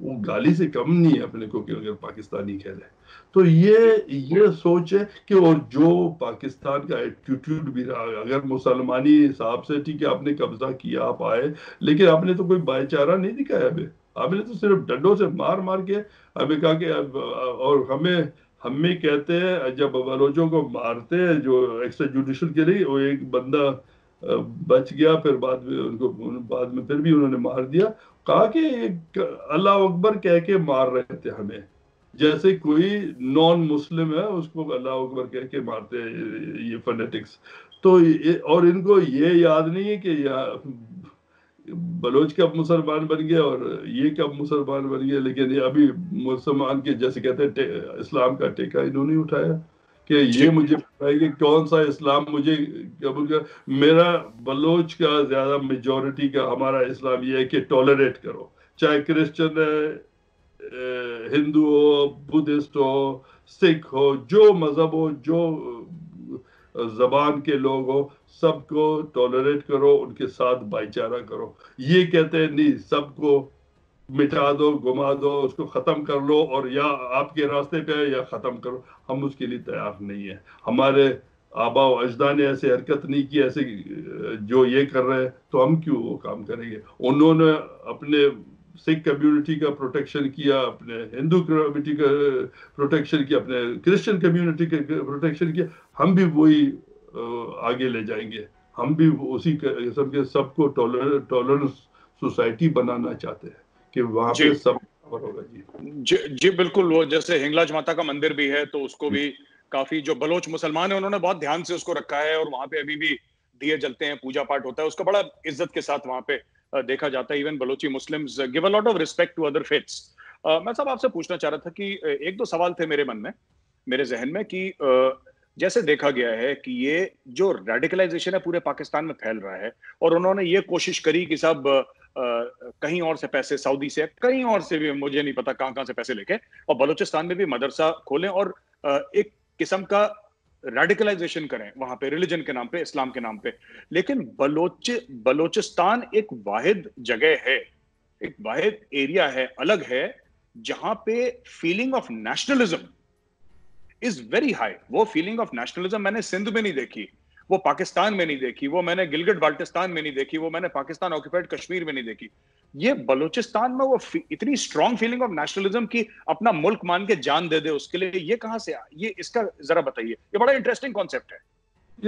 वो गाली से कम नहीं है अपने को, क्योंकि पाकिस्तानी कह रहे। तो ये ये सोच है कि, और जो पाकिस्तान का एटीट्यूड भी रहा, अगर मुसलमानी हिसाब से ठीक है आपने कब्जा किया, आप आए, लेकिन आपने तो कोई भाईचारा नहीं दिखाया हमें, आपने तो सिर्फ डंडों से मार मार के हमें कहा कि, और हमें हमें कहते हैं जब बलोचों को मारते हैं जो एक्स्ट्रा जुडिशल के लिए, वो एक बंदा बच गया फिर बाद में उनको बाद में फिर भी उन्होंने मार दिया, कहा कि एक अल्लाह अकबर कह के मार रहे थे हमें, जैसे कोई नॉन मुस्लिम है उसको अल्लाह अकबर कह के मारते हैं ये फनेटिक्स। तो ये, और इनको ये याद नहीं है कि बलोच कब मुसलमान बन गया और ये कब मुसलमान बन गया, लेकिन ये अभी मुसलमान के जैसे कहते हैं इस्लाम का टेका इन्होंने उठाया कि ये मुझे बताइए कौन सा इस्लाम मुझे कबूल कर, मेरा बलोच का ज्यादा मेजोरिटी का हमारा इस्लाम ये है कि टॉलरेट करो, चाहे क्रिश्चियन है, हिंदू हो, बुद्धिस्ट हो, सिख हो, जो मजहब हो, जो जबान के लोग हो, सबको टॉलरेट करो, उनके साथ भाईचारा करो। ये कहते हैं नहीं, सबको मिटा दो, घुमा दो, उसको खत्म कर लो, और या आपके रास्ते पे है या खत्म करो, हम उसके लिए तैयार नहीं है। हमारे आबा व अजदा ने ऐसे हरकत नहीं की, ऐसे जो ये कर रहे हैं तो हम क्यों वो काम करेंगे। उन्होंने अपने सिख कम्युनिटी का प्रोटेक्शन किया, अपने हिंदू कम्युनिटी का प्रोटेक्शन किया, अपने क्रिश्चियन कम्युनिटी का प्रोटेक्शन किया, हम भी वही आगे ले जाएंगे, हम भी उसी सबके सबको टॉलरेंस सोसाइटी बनाना चाहते हैं कि वहाँ पे सब कवर होगा। जी जी बिल्कुल, वो जैसे हिंगलाज माता का मंदिर भी है तो उसको भी काफी जो बलोच मुसलमान है उन्होंने बहुत ध्यान से उसको रखा है, और वहाँ पे अभी भी दिए जलते हैं, पूजा पाठ होता है, उसका बड़ा इज्जत के साथ वहाँ पे देखा जाता है। Even Balochi Muslims give a lot of respect to other faiths. मैं साहब आपसे पूछना चाह रहा था कि एक दो सवाल थे मेरे मन में, मेरे जहन में, कि जैसे देखा गया है कि ये जो रेडिकलाइजेशन है पूरे पाकिस्तान में फैल रहा है, और उन्होंने ये कोशिश करी कि साहब कहीं और से पैसे, सऊदी से, कहीं और से भी, मुझे नहीं पता कहाँ कहाँ से पैसे लेके, और बलूचिस्तान में भी मदरसा खोलें और एक किस्म का रेडिकलाइजेशन करें वहां पे रिलीजन के नाम पे, इस्लाम के नाम पे। लेकिन बलोच बलूचिस्तान एक वाहिद जगह है, एक वाहिद एरिया है, अलग है, जहां पे feeling of nationalism is very high. वो फीलिंग ऑफ नेशनलिज्म मैंने सिंध में नहीं देखी, वो पाकिस्तान में नहीं देखी, वो मैंने गिलगित बाल्टिस्तान में नहीं देखी, वो मैंने पाकिस्तान ऑक्यूपाइड कश्मीर में नहीं देखी। ये बलूचिस्तान में वो इतनी स्ट्रांग फीलिंग ऑफ नेशनलिज्म की अपना मुल्क मान के जान दे दे उसके लिए, ये कहां से आ? ये इसका जरा बताइए, ये बड़ा इंटरेस्टिंग कॉन्सेप्ट है।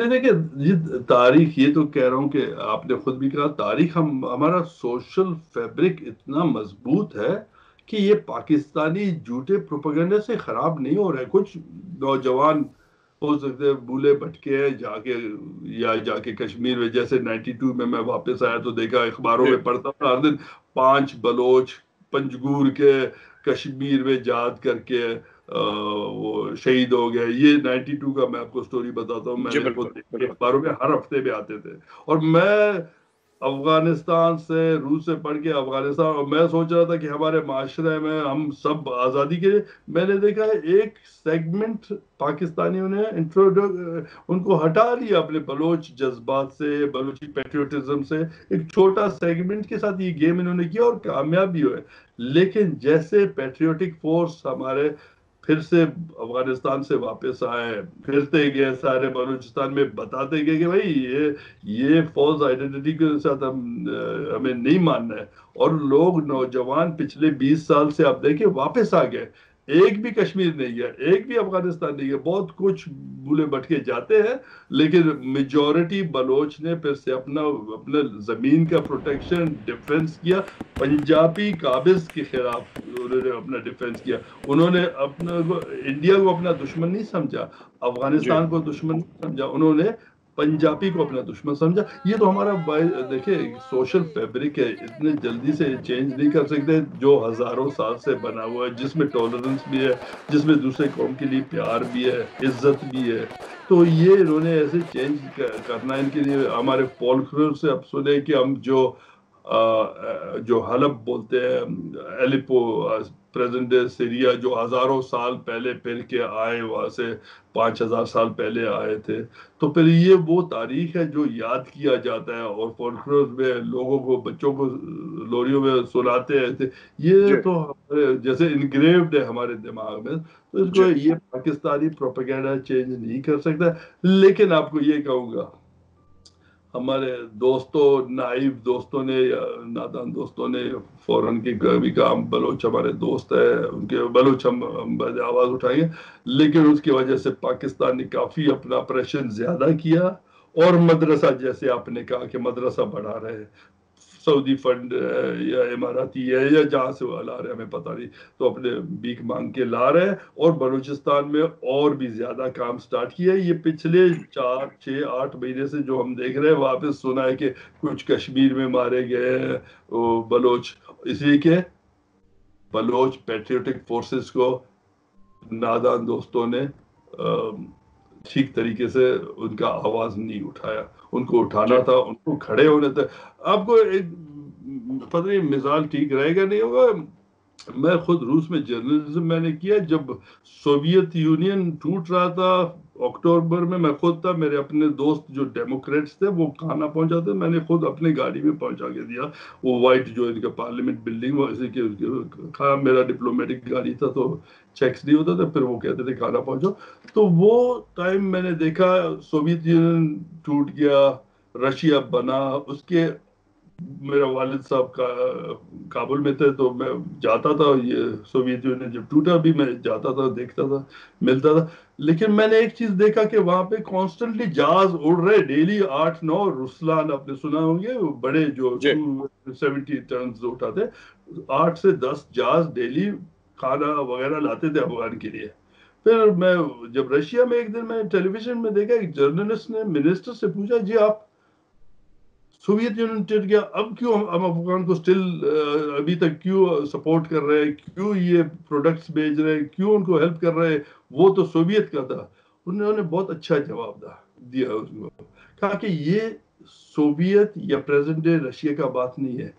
ये देखिए, ये तारीख, ये तो कह रहा हूँ कि आपने खुद भी कहा, तारीख हम हमारा सोशल फैब्रिक इतना मजबूत है कि ये पाकिस्तानी झूठे प्रोपेगेंडा से खराब नहीं हो रहे। कुछ नौजवान हो सकते हैं भूले भटके हैं जाके, या जाके कश्मीर में, जैसे नाइंटी टू में मैं वापस आया तो देखा अखबारों में पढ़ता था हर दिन, पांच बलोच पंजगूर के कश्मीर में जाद करके आ, वो शहीद हो गए। ये नाइंटी टू का मैं आपको स्टोरी बताता हूँ, मैंने खुद अखबारों में हर हफ्ते में आते थे, और मैं अफगानिस्तान से, रूस से पढ़ के अफगानिस्तान, और मैं सोच रहा था कि हमारे माशरे में हम सब आज़ादी के, मैंने देखा है एक सेगमेंट पाकिस्तानियों ने उनको हटा लिया अपने बलोच जज्बात से, बलोची पैट्रियटिज्म से, एक छोटा सेगमेंट के साथ ये गेम इन्होंने किया और कामयाब भी हुए। लेकिन जैसे पैट्रियोटिक फोर्स हमारे फिर से अफगानिस्तान से वापस आए, फिरते गए सारे बलूचिस्तान में, बताते गए कि भाई ये ये फॉल्स आइडेंटिटी के साथ हम हमें नहीं मानना है, और लोग नौजवान पिछले बीस साल से आप देखिए वापस आ गए, एक भी कश्मीर नहीं गया, एक भी अफगानिस्तान नहीं गया। बहुत कुछ भूले भटके जाते हैं, लेकिन मेजॉरिटी बलोच ने फिर से अपना अपना जमीन का प्रोटेक्शन, डिफेंस किया। पंजाबी काबिज के खिलाफ उन्होंने अपना डिफेंस किया, उन्होंने अपना इंडिया को अपना दुश्मन नहीं समझा, अफगानिस्तान को दुश्मन नहीं समझा, उन्होंने पंजाबी को अपना दुश्मन समझा। ये तो हमारा देखिए सोशल फैब्रिक है, इतने जल्दी से चेंज नहीं कर सकते जो हजारों साल से बना हुआ है, जिसमें टॉलरेंस भी है, जिसमें दूसरे कौम के लिए प्यार भी है, इज्जत भी है। तो ये इन्होंने ऐसे चेंज करना है। इनके लिए हमारे फोल्कलोर से अब सुने कि हम जो आ, जो हलब बोलते हैं, एलिपो प्रेजेंट डे सीरिया, जो हजारों साल पहले फिर के आए, वहाँ से पाँच हजार साल पहले आए थे। तो फिर ये वो तारीख है जो याद किया जाता है और फोल्कलोर में लोगों को, बच्चों को लोरियों में सुनाते हैं थे। ये तो हमारे जैसे इनग्रेव्ड है हमारे दिमाग में। तो इसको ये पाकिस्तानी प्रोपेगेंडा चेंज नहीं कर सकता। लेकिन आपको ये कहूँगा, हमारे दोस्तों, नाइब दोस्तों ने, नादान दोस्तों ने फौरन की भी काम, बलोच हमारे दोस्त है, उनके बलोच हम आवाज उठाएंगे, लेकिन उसकी वजह से पाकिस्तान ने काफी अपना प्रेशन ज्यादा किया। और मदरसा, जैसे आपने कहा कि मदरसा बढ़ा रहे हैं, सऊदी फंड या इमाराती है या जहाँ से वो ला रहे हैं, हमें पता नहीं, तो अपने भीख मांग के ला रहे हैं। और बलूचिस्तान में और भी ज्यादा काम स्टार्ट किया है। ये पिछले चार छः आठ महीने से जो हम देख रहे हैं, वापस सुना है कि कुछ कश्मीर में मारे गए हैं बलोच, इसलिए कि बलोच पैट्रियोटिक फोर्सेस को नादान दोस्तों ने ठीक तरीके से उनका आवाज नहीं उठाया। उनको उठाना था, उनको खड़े होने थे। आपको एक पता नहीं मिसाल ठीक रहेगा नहीं होगा, मैं खुद रूस में जर्नलिज्म मैंने किया जब सोवियत यूनियन टूट रहा था अक्टूबर में। मैं खुद था, मेरे अपने दोस्त जो डेमोक्रेट्स थे वो खाना पहुंचाते, मैंने खुद अपने गाड़ी में पहुंचा के दिया। वो वाइट जो इनका पार्लियामेंट बिल्डिंग, वो इसी के खा, मेरा डिप्लोमेटिक गाड़ी था तो चेक्स नहीं होता था, फिर वो कहते थे खाना पहुंचो। तो वो टाइम मैंने देखा, सोवियत यूनियन टूट गया, रशिया बना, उसके मेरा वालिद साहब का काबुल में थे तो मैं जाता था, ये सोवियत यूनियन जब टूटा भी मैं जाता था, देखता था, मिलता था। लेकिन मैंने एक चीज देखा कि वहां पे कॉन्स्टेंटली जहाज उड़ रहे, डेली आठ नौ रुस्लान आपने सुना होंगे, बड़े जो सेवेंटी टन उठाते, आठ से दस जहाज डेली खाना वगैरह लाते थे अफगान के लिए। फिर मैं जब रशिया में एक दिन मैं टेलीविजन में देखा, एक जर्नलिस्ट ने मिनिस्टर से पूछा, जी आप सोवियत यूनियन टूट गया, अब क्यों हम अफगान को स्टिल अभी तक क्यों सपोर्ट कर रहे हैं, क्यों ये प्रोडक्ट्स भेज रहे हैं, क्यों उनको हेल्प कर रहे हैं, वो तो सोवियत का था। उन्होंने बहुत अच्छा जवाब दिया, उसको कहा कि ये सोवियत या प्रेजेंट डे रशिया का बात नहीं है,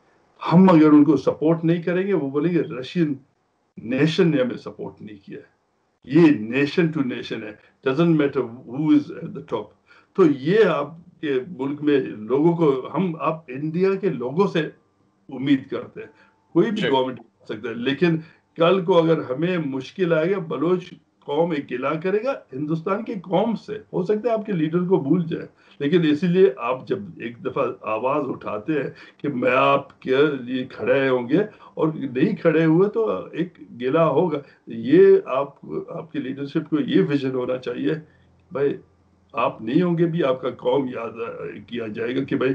हम अगर उनको सपोर्ट नहीं करेंगे, वो बोलेंगे रशियन नेशन ने हमें सपोर्ट नहीं किया। ये नेशन टू नेशन है, doesn't matter who is at the top. तो ये आपके मुल्क में लोगों को, हम आप इंडिया के लोगों से उम्मीद करते हैं, कोई भी गवर्नमेंट कर सकता है, लेकिन कल को अगर हमें मुश्किल आएगा, बलोच कौम एक गिला करेगा हिंदुस्तान की कौम से। हो सकता है आपके लीडर को भूल जाए, लेकिन इसीलिए आप जब एक दफा आवाज उठाते हैं कि मैं आपके लिए खड़े होंगे, और नहीं खड़े हुए तो एक गिला होगा। ये आप, आपकी लीडरशिप को ये विजन होना चाहिए, भाई आप नहीं होंगे भी आपका कौम याद किया जाएगा कि भाई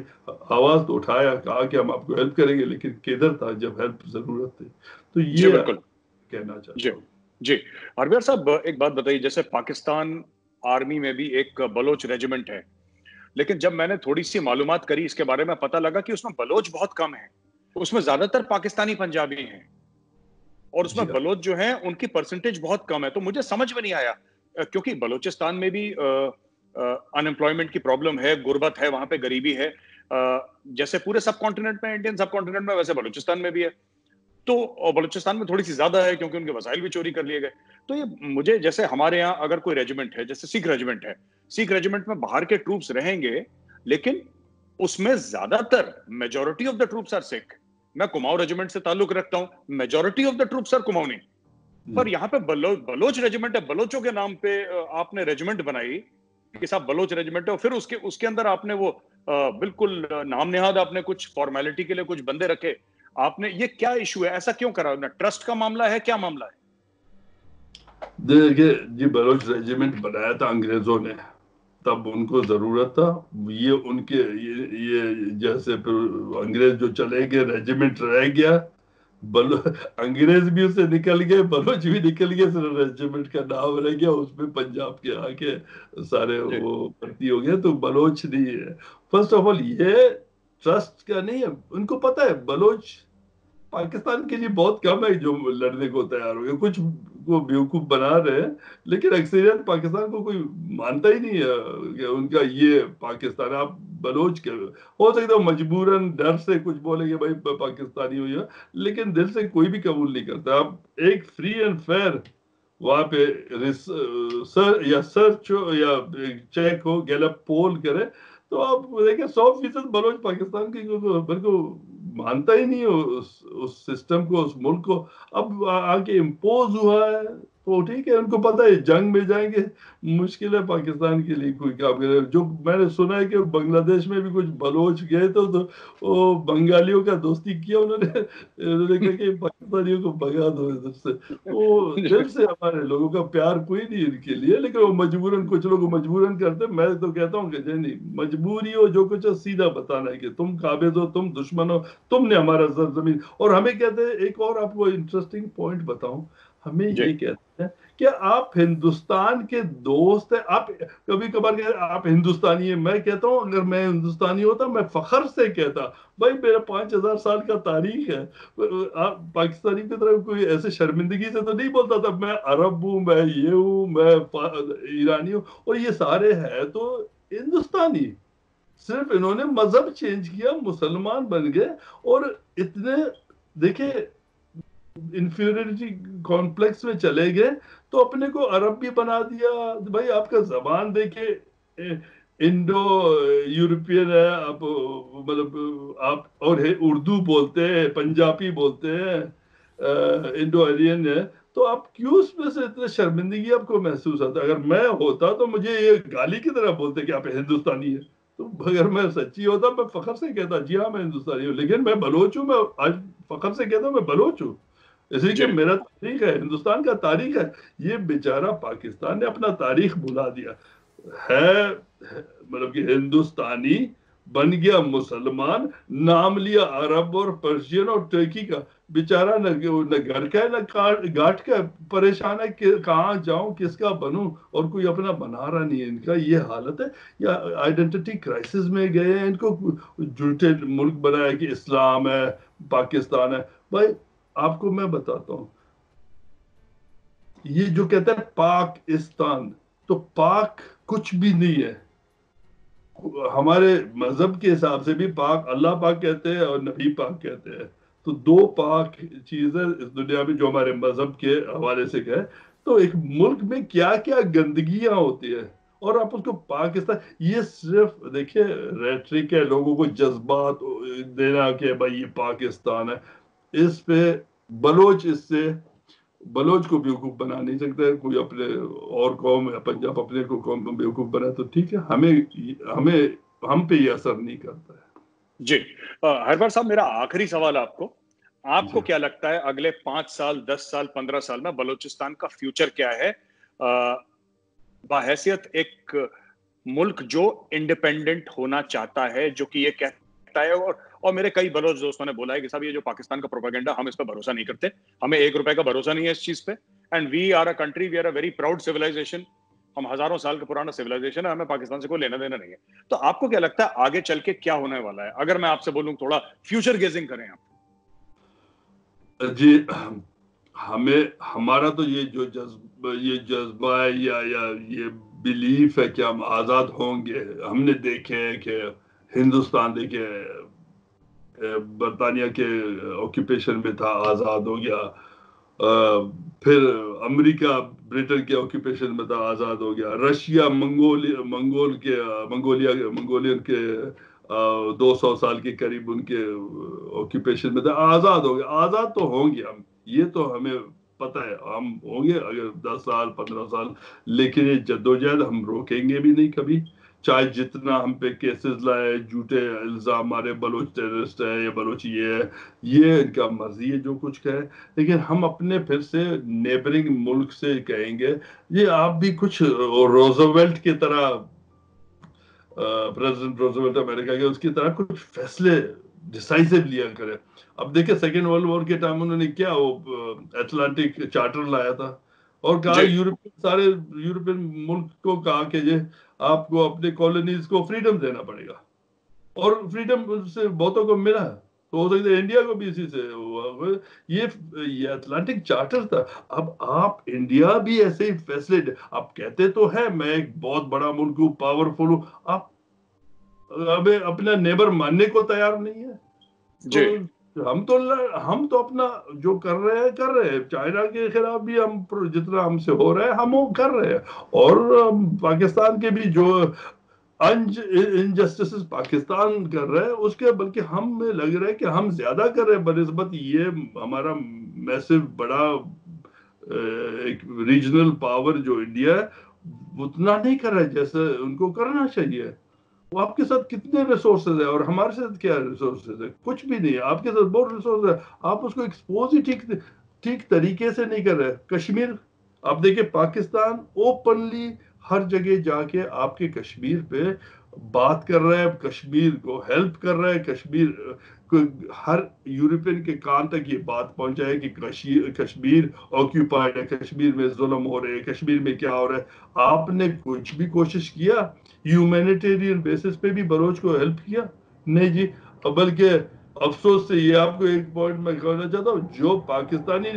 आवाज तो उठाया, कहा कि हम आपको हेल्प करेंगे, लेकिन किधर था जब हेल्प जरूरत थी। तो ये कहना चाहिए। जी हरबियार साहब, एक बात बताइए, जैसे पाकिस्तान आर्मी में भी एक बलोच रेजिमेंट है, लेकिन जब मैंने थोड़ी सी मालूमात करी इसके बारे में, पता लगा कि उसमें बलोच बहुत कम है, उसमें ज्यादातर पाकिस्तानी पंजाबी हैं और उसमें बलोच जो हैं उनकी परसेंटेज बहुत कम है। तो मुझे समझ में नहीं आया, क्योंकि बलोचिस्तान में भी अनएम्प्लॉयमेंट की प्रॉब्लम है, गुर्बत है, वहां पे गरीबी है, आ, जैसे पूरे सब कॉन्टिनेंट में, इंडियन सब कॉन्टिनेंट में, वैसे बलोचिस्तान में भी है। तो बलोचिस्तान में थोड़ी सी ज्यादा है क्योंकि उनके वसाइल भी चोरी कर लिए गए। तो ये मुझे, जैसे हमारे यहाँ अगर कोई रेजिमेंट है, जैसे सिख रेजिमेंट है, सिख रेजिमेंट में बाहर के ट्रूप्स रहेंगे, लेकिन उसमें ज्यादातर majority of the troops are Sikh. मैं कुमाऊं रेजिमेंट से ताल्लुक रखता हूं, majority of the troops are Kumaoni, पर यहाँ पे बलो, बलोच रेजिमेंट है, बलोचों के नाम पे आपने रेजिमेंट बनाई कि साहब बलोच रेजिमेंट है, और फिर उसके उसके अंदर आपने वो आ, बिल्कुल नाम नेहाद, आपने कुछ फॉर्मेलिटी के लिए कुछ बंदे रखे आपने। ये क्या इशू है, ऐसा क्यों करा? ट्रस्ट का मामला है, क्या मामला है? देखिए जी, बलोच रेजिमेंट बनाया था अंग्रेजों ने, तब उनको जरूरत था। ये उनके ये, ये जैसे अंग्रेज जो चले गए, रेजिमेंट रह गया, बलो अंग्रेज भी उससे निकल गए, बलोच भी निकल गए, सिर्फ रेजिमेंट का नाम रह गया, उसमें पंजाब के आके सारे वो भर्ती हो गए, तो बलोच नहीं है। फर्स्ट ऑफ ऑल ये ट्रस्ट का नहीं है, उनको पता है बलोच पाकिस्तान के लिए बहुत कम है जो लड़ने को तैयार हो गए, कुछ को बेवकूफ बना रहे हैं, लेकिन अक्सरियत पाकिस्तान को कोई मानता ही नहीं है, उनका ये पाकिस्तान। आप बलोच के हो सकता है मजबूरन डर से कुछ बोलेंगे भाई पाकिस्तानी हुई है, लेकिन दिल से कोई भी कबूल नहीं करता। आप एक फ्री एंड फेयर वहाँ पे रिसर्च या सर्च या चेक हो, गैलप पोल करे, तो आप देखिए सौ फीसद बलोच पाकिस्तान की बिल्कुल मानता ही नहीं उस उस सिस्टम को, उस मुल्क को। अब आके इम्पोज हुआ है तो ठीक है, उनको पता है जंग में जाएंगे, मुश्किल है पाकिस्तान के लिए कोई काम करे। जो मैंने सुना है कि बांग्लादेश में भी कुछ बलोच गए तो, तो वो बंगालियों का दोस्ती किया उन्होंने, उन्होंने कहा कि पाकिस्तानियों को भगा दो इधर से। वो दिल से हमारे लोगों का प्यार कोई नहीं इनके लिए, लेकिन वो मजबूरन, कुछ लोग मजबूरन करते। मैं तो कहता हूँ कि जय नहीं, मजबूरी हो जो कुछ है सीधा बताना है कि तुम काबिज हो, तुम दुश्मन हो, तुमने हमारा सरजमीन। और हमें कहते हैं, एक और आपको इंटरेस्टिंग पॉइंट बताऊं, हमें ये कहते हैं कि आप हिंदुस्तान के दोस्त हैं। आप कभी कभार कहते हैं आप हिंदुस्तानी हैं। मैं कहता हूँ अगर मैं हिंदुस्तानी होता मैं फखर से कहता भाई मेरा पाँच हजार साल का तारीख है। आप पाकिस्तानी की तरफ कोई ऐसे शर्मिंदगी से तो नहीं बोलता था मैं अरब हूँ, मैं ये हूँ, मैं ईरानी हूँ, और ये सारे हैं तो हिंदुस्तानी। सिर्फ इन्होंने मजहब चेंज किया, मुसलमान बन गए, और इतने देखे इन्फीरियरिटी कॉम्प्लेक्स में चले गए तो अपने को अरब भी बना दिया। भाई आपका जबान देखे इंडो यूरोपियन है आप, मतलब आप, और उर्दू बोलते हैं, पंजाबी बोलते हैं, इंडो आर्यन है, तो आप क्यों उसमें से इतने शर्मिंदगी आपको महसूस आता। अगर मैं होता तो मुझे ये गाली की तरह बोलते कि आप हिंदुस्तानी है, तो अगर मैं सच्ची होता मैं फखर से कहता जी हाँ मैं हिंदुस्तानी हूँ, लेकिन मैं बलोच हूँ। मैं आज फखर से कहता हूँ मैं बलोच हूँ, इसलिए कि मेरा तारीख है, हिंदुस्तान का तारीख है। ये बेचारा पाकिस्तान ने अपना तारीख भुला दिया है, मतलब कि हिंदुस्तानी बन गया मुसलमान, नाम लिया अरब और पर्शियन और तुर्की का। बेचारा न न घर का है न घाट का, परेशान है कि कहाँ जाऊं, किसका बनूं, और कोई अपना बना रहा नहीं है। इनका ये हालत है, या आइडेंटिटी क्राइसिस में गए हैं। इनको जुटे मुल्क बनाया कि इस्लाम है, पाकिस्तान है। भाई आपको मैं बताता हूँ, ये जो कहते हैं पाकिस्तान, तो पाक कुछ भी नहीं है। हमारे मजहब के हिसाब से भी पाक अल्लाह पाक कहते हैं और नबी पाक कहते हैं, तो दो पाक चीज है इस दुनिया में जो हमारे मजहब के हवाले से कहे। तो एक मुल्क में क्या क्या गंदगियां होती है और आप उसको पाकिस्तान। ये सिर्फ देखिए रेटरिक है, लोगों को जज्बात देना कि भाई ये पाकिस्तान है। इस पे बलोच, इससे बलोच को बेवकूफ बना नहीं सकता है कोई। अपने और कौम या पंजाब अपने को कौम बेवकूफ बना तो ठीक है, हमें हमें हम पे ये असर नहीं करता है। जी हरबार साहब, मेरा आखिरी सवाल आपको, आपको क्या लगता है अगले पांच साल, दस साल, पंद्रह साल में बलोचिस्तान का फ्यूचर क्या है, बहैसियत एक मुल्क जो इंडिपेंडेंट होना चाहता है, जो कि ये कहता है, और और मेरे कई बलोच दोस्तों ने बोला है कि साहब ये जो पाकिस्तान का प्रोपेगेंडा, हम इस पर भरोसा नहीं करते, हमें एक रुपए का भरोसा नहीं है इस चीज पे। And we are a country, we are a very proud civilisation, हम हजारों साल का पुराना सिविलाइजेशन है, हमें पाकिस्तान से कोई लेना देना नहीं है। तो आपको क्या लगता है आगे चल के क्या होने वाला है? अगर मैं आपसे बोलूं थोड़ा फ्यूचर गेजिंग करें आप। जी हमें, हमारा तो ये जो जज्बा ये जज्बा है या, या ये बिलीफ है कि हम आजाद होंगे। हमने देखे कि हिंदुस्तान देखे बर्तानिया के ऑक्यूपेशन में था, आज़ाद हो गया, फिर अमेरिका ब्रिटेन के ऑक्यूपेशन में था, आज़ाद हो गया, रशिया मंगोलिया मंगोल के मंगोलिया मंगोलियन के दो सौ साल के करीब उनके ऑक्यूपेशन में था, आज़ाद हो गया। आज़ाद तो होंगे हम, ये तो हमें पता है हम होंगे अगर दस साल पंद्रह साल, लेकिन ये जद्दोजहद हम रोकेंगे भी नहीं कभी, चाहे जितना हम पे केसेस लाए, झूठे इल्ज़ाम हमारे बलोच टेररिस्ट है या बलोच ये है, ये इनका मर्जी है जो कुछ कहे। लेकिन हम अपने फिर से नेबरिंग मुल्क से कहेंगे ये आप भी कुछ रोज़वेल्ट की तरह, प्रेसिडेंट रोज़वेल्ट अमेरिका के, उसकी तरह कुछ फैसले डिसाइसिव लिया करें। अब देखिए सेकेंड वर्ल्ड वॉर के टाइम उन्होंने क्या वो एटलांटिक चार्टर लाया था और कहा यूरोपियन सारे यूरोपियन मुल्क को कहा कि ये आपको अपने कॉलोनीज को फ्रीडम देना पड़ेगा और फ्रीडम से बहुतों को मिला है, तो हो सकता है इंडिया को भी इसी से हुआ। ये ये अटलांटिक चार्टर था। अब आप इंडिया भी ऐसे ही फैसलेट, आप कहते तो है मैं एक बहुत बड़ा मुल्क हूँ, पावरफुल हूँ, आप अबे अपना नेबर मानने को तैयार नहीं है जी। तो हम तो हम तो अपना जो कर रहे हैं कर रहे हैं, चाइना के खिलाफ भी हम जितना हमसे हो रहा है हम वो कर रहे हैं और पाकिस्तान के भी जो इनजस्टिस पाकिस्तान कर रहा है उसके, बल्कि हम लग रहा है कि हम ज्यादा कर रहे हैं बनिस्बत ये हमारा मैसिव बड़ा एक रीजनल पावर जो इंडिया है उतना नहीं कर रहा है जैसे उनको करना चाहिए। वो आपके साथ कितने रिसोर्सेज है और हमारे साथ क्या रिसोर्सेज है, कुछ भी नहीं है। आपके साथ बहुत रिसोर्स है, आप उसको एक्सपोज ही ठीक ठीक तरीके से नहीं कर रहे। कश्मीर आप देखिए, पाकिस्तान ओपनली हर जगह जाके आपके कश्मीर पे बात कर रहा है, कश्मीर को हेल्प कर रहा है, कश्मीर को हर यूरोपियन के कान तक ये बात पहुंचाए कि कश्मीर ऑक्यूपाइड है, कश्मीर में जुल्म हो रहे हैं, कश्मीर में क्या हो रहा है। आपने कुछ भी कोशिश किया ह्यूमैनिटेरियन बेसिस पे भी बलोच को हेल्प किया नहीं जी। बल्कि अफसोस से ये आपको एक पॉइंट मैं कहना चाहता हूँ, जो पाकिस्तानी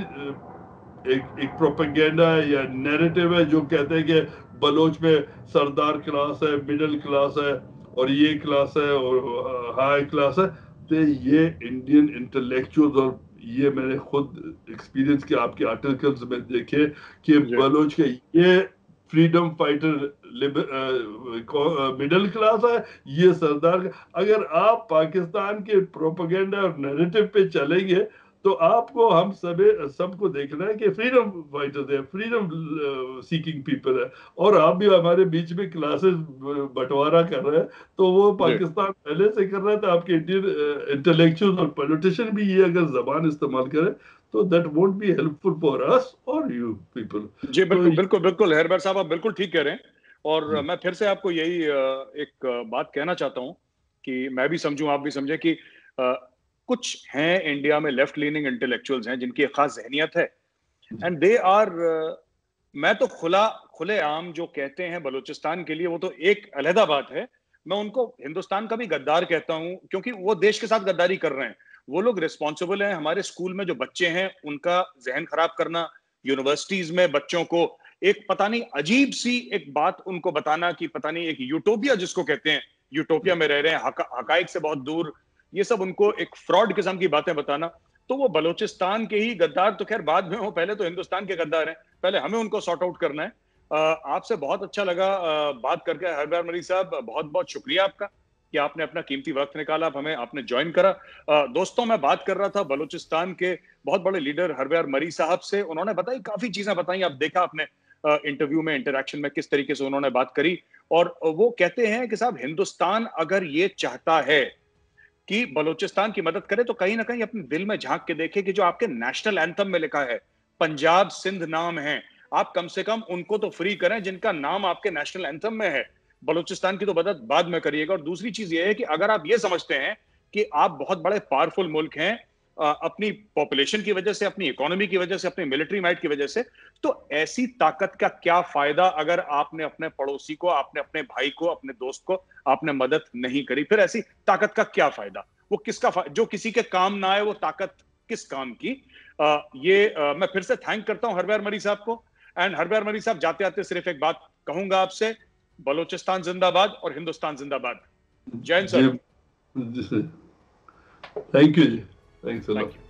एक एक प्रोपेगेंडा है या नैरेटिव है जो कहते हैं कि बलोच में सरदार क्लास है, मिडिल क्लास है और ये क्लास है और हाई क्लास है, तो ये इंडियन इंटेलेक्चुअल्स और ये मैंने खुद एक्सपीरियंस किया आपके आर्टिकल्स में देखे कि बलोच के ये फ्रीडम फाइटर मिडिल क्लास है, ये सरदार। अगर आप पाकिस्तान के प्रोपेगेंडा और नैरेटिव पे चलेंगे तो आपको हम सभी सबको देखना है कि फ्रीडम फाइटर्स है, फ्रीडम सीकिंग पीपल है और आप भी हमारे बीच में क्लासेस बंटवारा कर रहे हैं, तो वो पाकिस्तान पहले से कर रहा था। आपके इंडियन इंटेलेक्चुअल्स और पॉलिटिशियन भी ये अगर जबान इस्तेमाल करें तो that won't be helpful for us और यू पीपल। जी बिल्कुल बिल्कुल बिल्कुल हिरबियार साहब, आप बिल्कुल ठीक कह रहे हैं और मैं फिर से आपको यही एक बात कहना चाहता हूँ कि मैं भी समझूं आप भी समझें कि कुछ हैं इंडिया में लेफ्ट लीनिंग इंटेलेक्चुअल्स हैं जिनकी एक खास जहनियत है एंड दे आर, मैं तो खुला खुले आम जो कहते हैं बलूचिस्तान के लिए वो तो एक अलहदा बात है, मैं उनको हिंदुस्तान का भी गद्दार कहता हूं क्योंकि वो देश के साथ गद्दारी कर रहे हैं। वो लोग रिस्पॉन्सिबल हैं, हमारे स्कूल में जो बच्चे हैं उनका जहन खराब करना, यूनिवर्सिटीज में बच्चों को एक पता नहीं अजीब सी एक बात उनको बताना कि पता नहीं एक यूटोपिया जिसको कहते हैं, यूटोपिया में रह रहे हैं, हका, हकाइक से बहुत दूर, ये सब उनको एक फ्रॉड किस्म की बातें बताना। तो वो बलूचिस्तान के ही गद्दार तो खैर बाद में हो, पहले तो हिंदुस्तान के गद्दार हैं, पहले हमें उनको सॉर्ट आउट करना है। आपसे बहुत अच्छा लगा बात करके हिरबियार मरी साहब, बहुत बहुत शुक्रिया आपका कि आपने अपना कीमती वक्त निकाला, आप हमें आपने ज्वाइन करा। दोस्तों मैं बात कर रहा था बलूचिस्तान के बहुत बड़े लीडर हिरबियार मरी साहब से, उन्होंने बताई काफी चीजें बताई, आप देखा आपने इंटरव्यू में इंटरेक्शन में किस तरीके से उन्होंने बात करी और वो कहते हैं कि साहब हिंदुस्तान अगर ये चाहता है कि बलूचिस्तान की मदद करे तो कहीं ना कहीं अपने दिल में झांक के देखे कि जो आपके नेशनल एंथम में लिखा है पंजाब सिंध नाम है, आप कम से कम उनको तो फ्री करें जिनका नाम आपके नेशनल एंथम में है। बलूचिस्तान की तो मदद बाद में करिएगा। और दूसरी चीज ये है कि अगर आप ये समझते हैं कि आप बहुत बड़े पावरफुल मुल्क हैं अपनी पॉपुलेशन की वजह से, अपनी इकोनॉमी की वजह से, अपनी मिलिट्री माइट की वजह से, तो ऐसी ताकत का क्या फायदा अगर आपने अपने पड़ोसी को, आपने अपने भाई को, अपने दोस्त को आपने मदद नहीं करी, फिर ऐसी ताकत का क्या फायदा। वो किसका फायदा? जो किसी के काम ना आए वो ताकत किस काम की। आ, ये आ, मैं फिर से थैंक करता हूं हिरबियार मरी साहब को। एंड हिरबियार मरी साहब जाते आते सिर्फ एक बात कहूंगा आपसे, बलूचिस्तान जिंदाबाद और हिंदुस्तान जिंदाबाद। जय हिंद sir. Thank you ji. Thanks a lot. Thank you.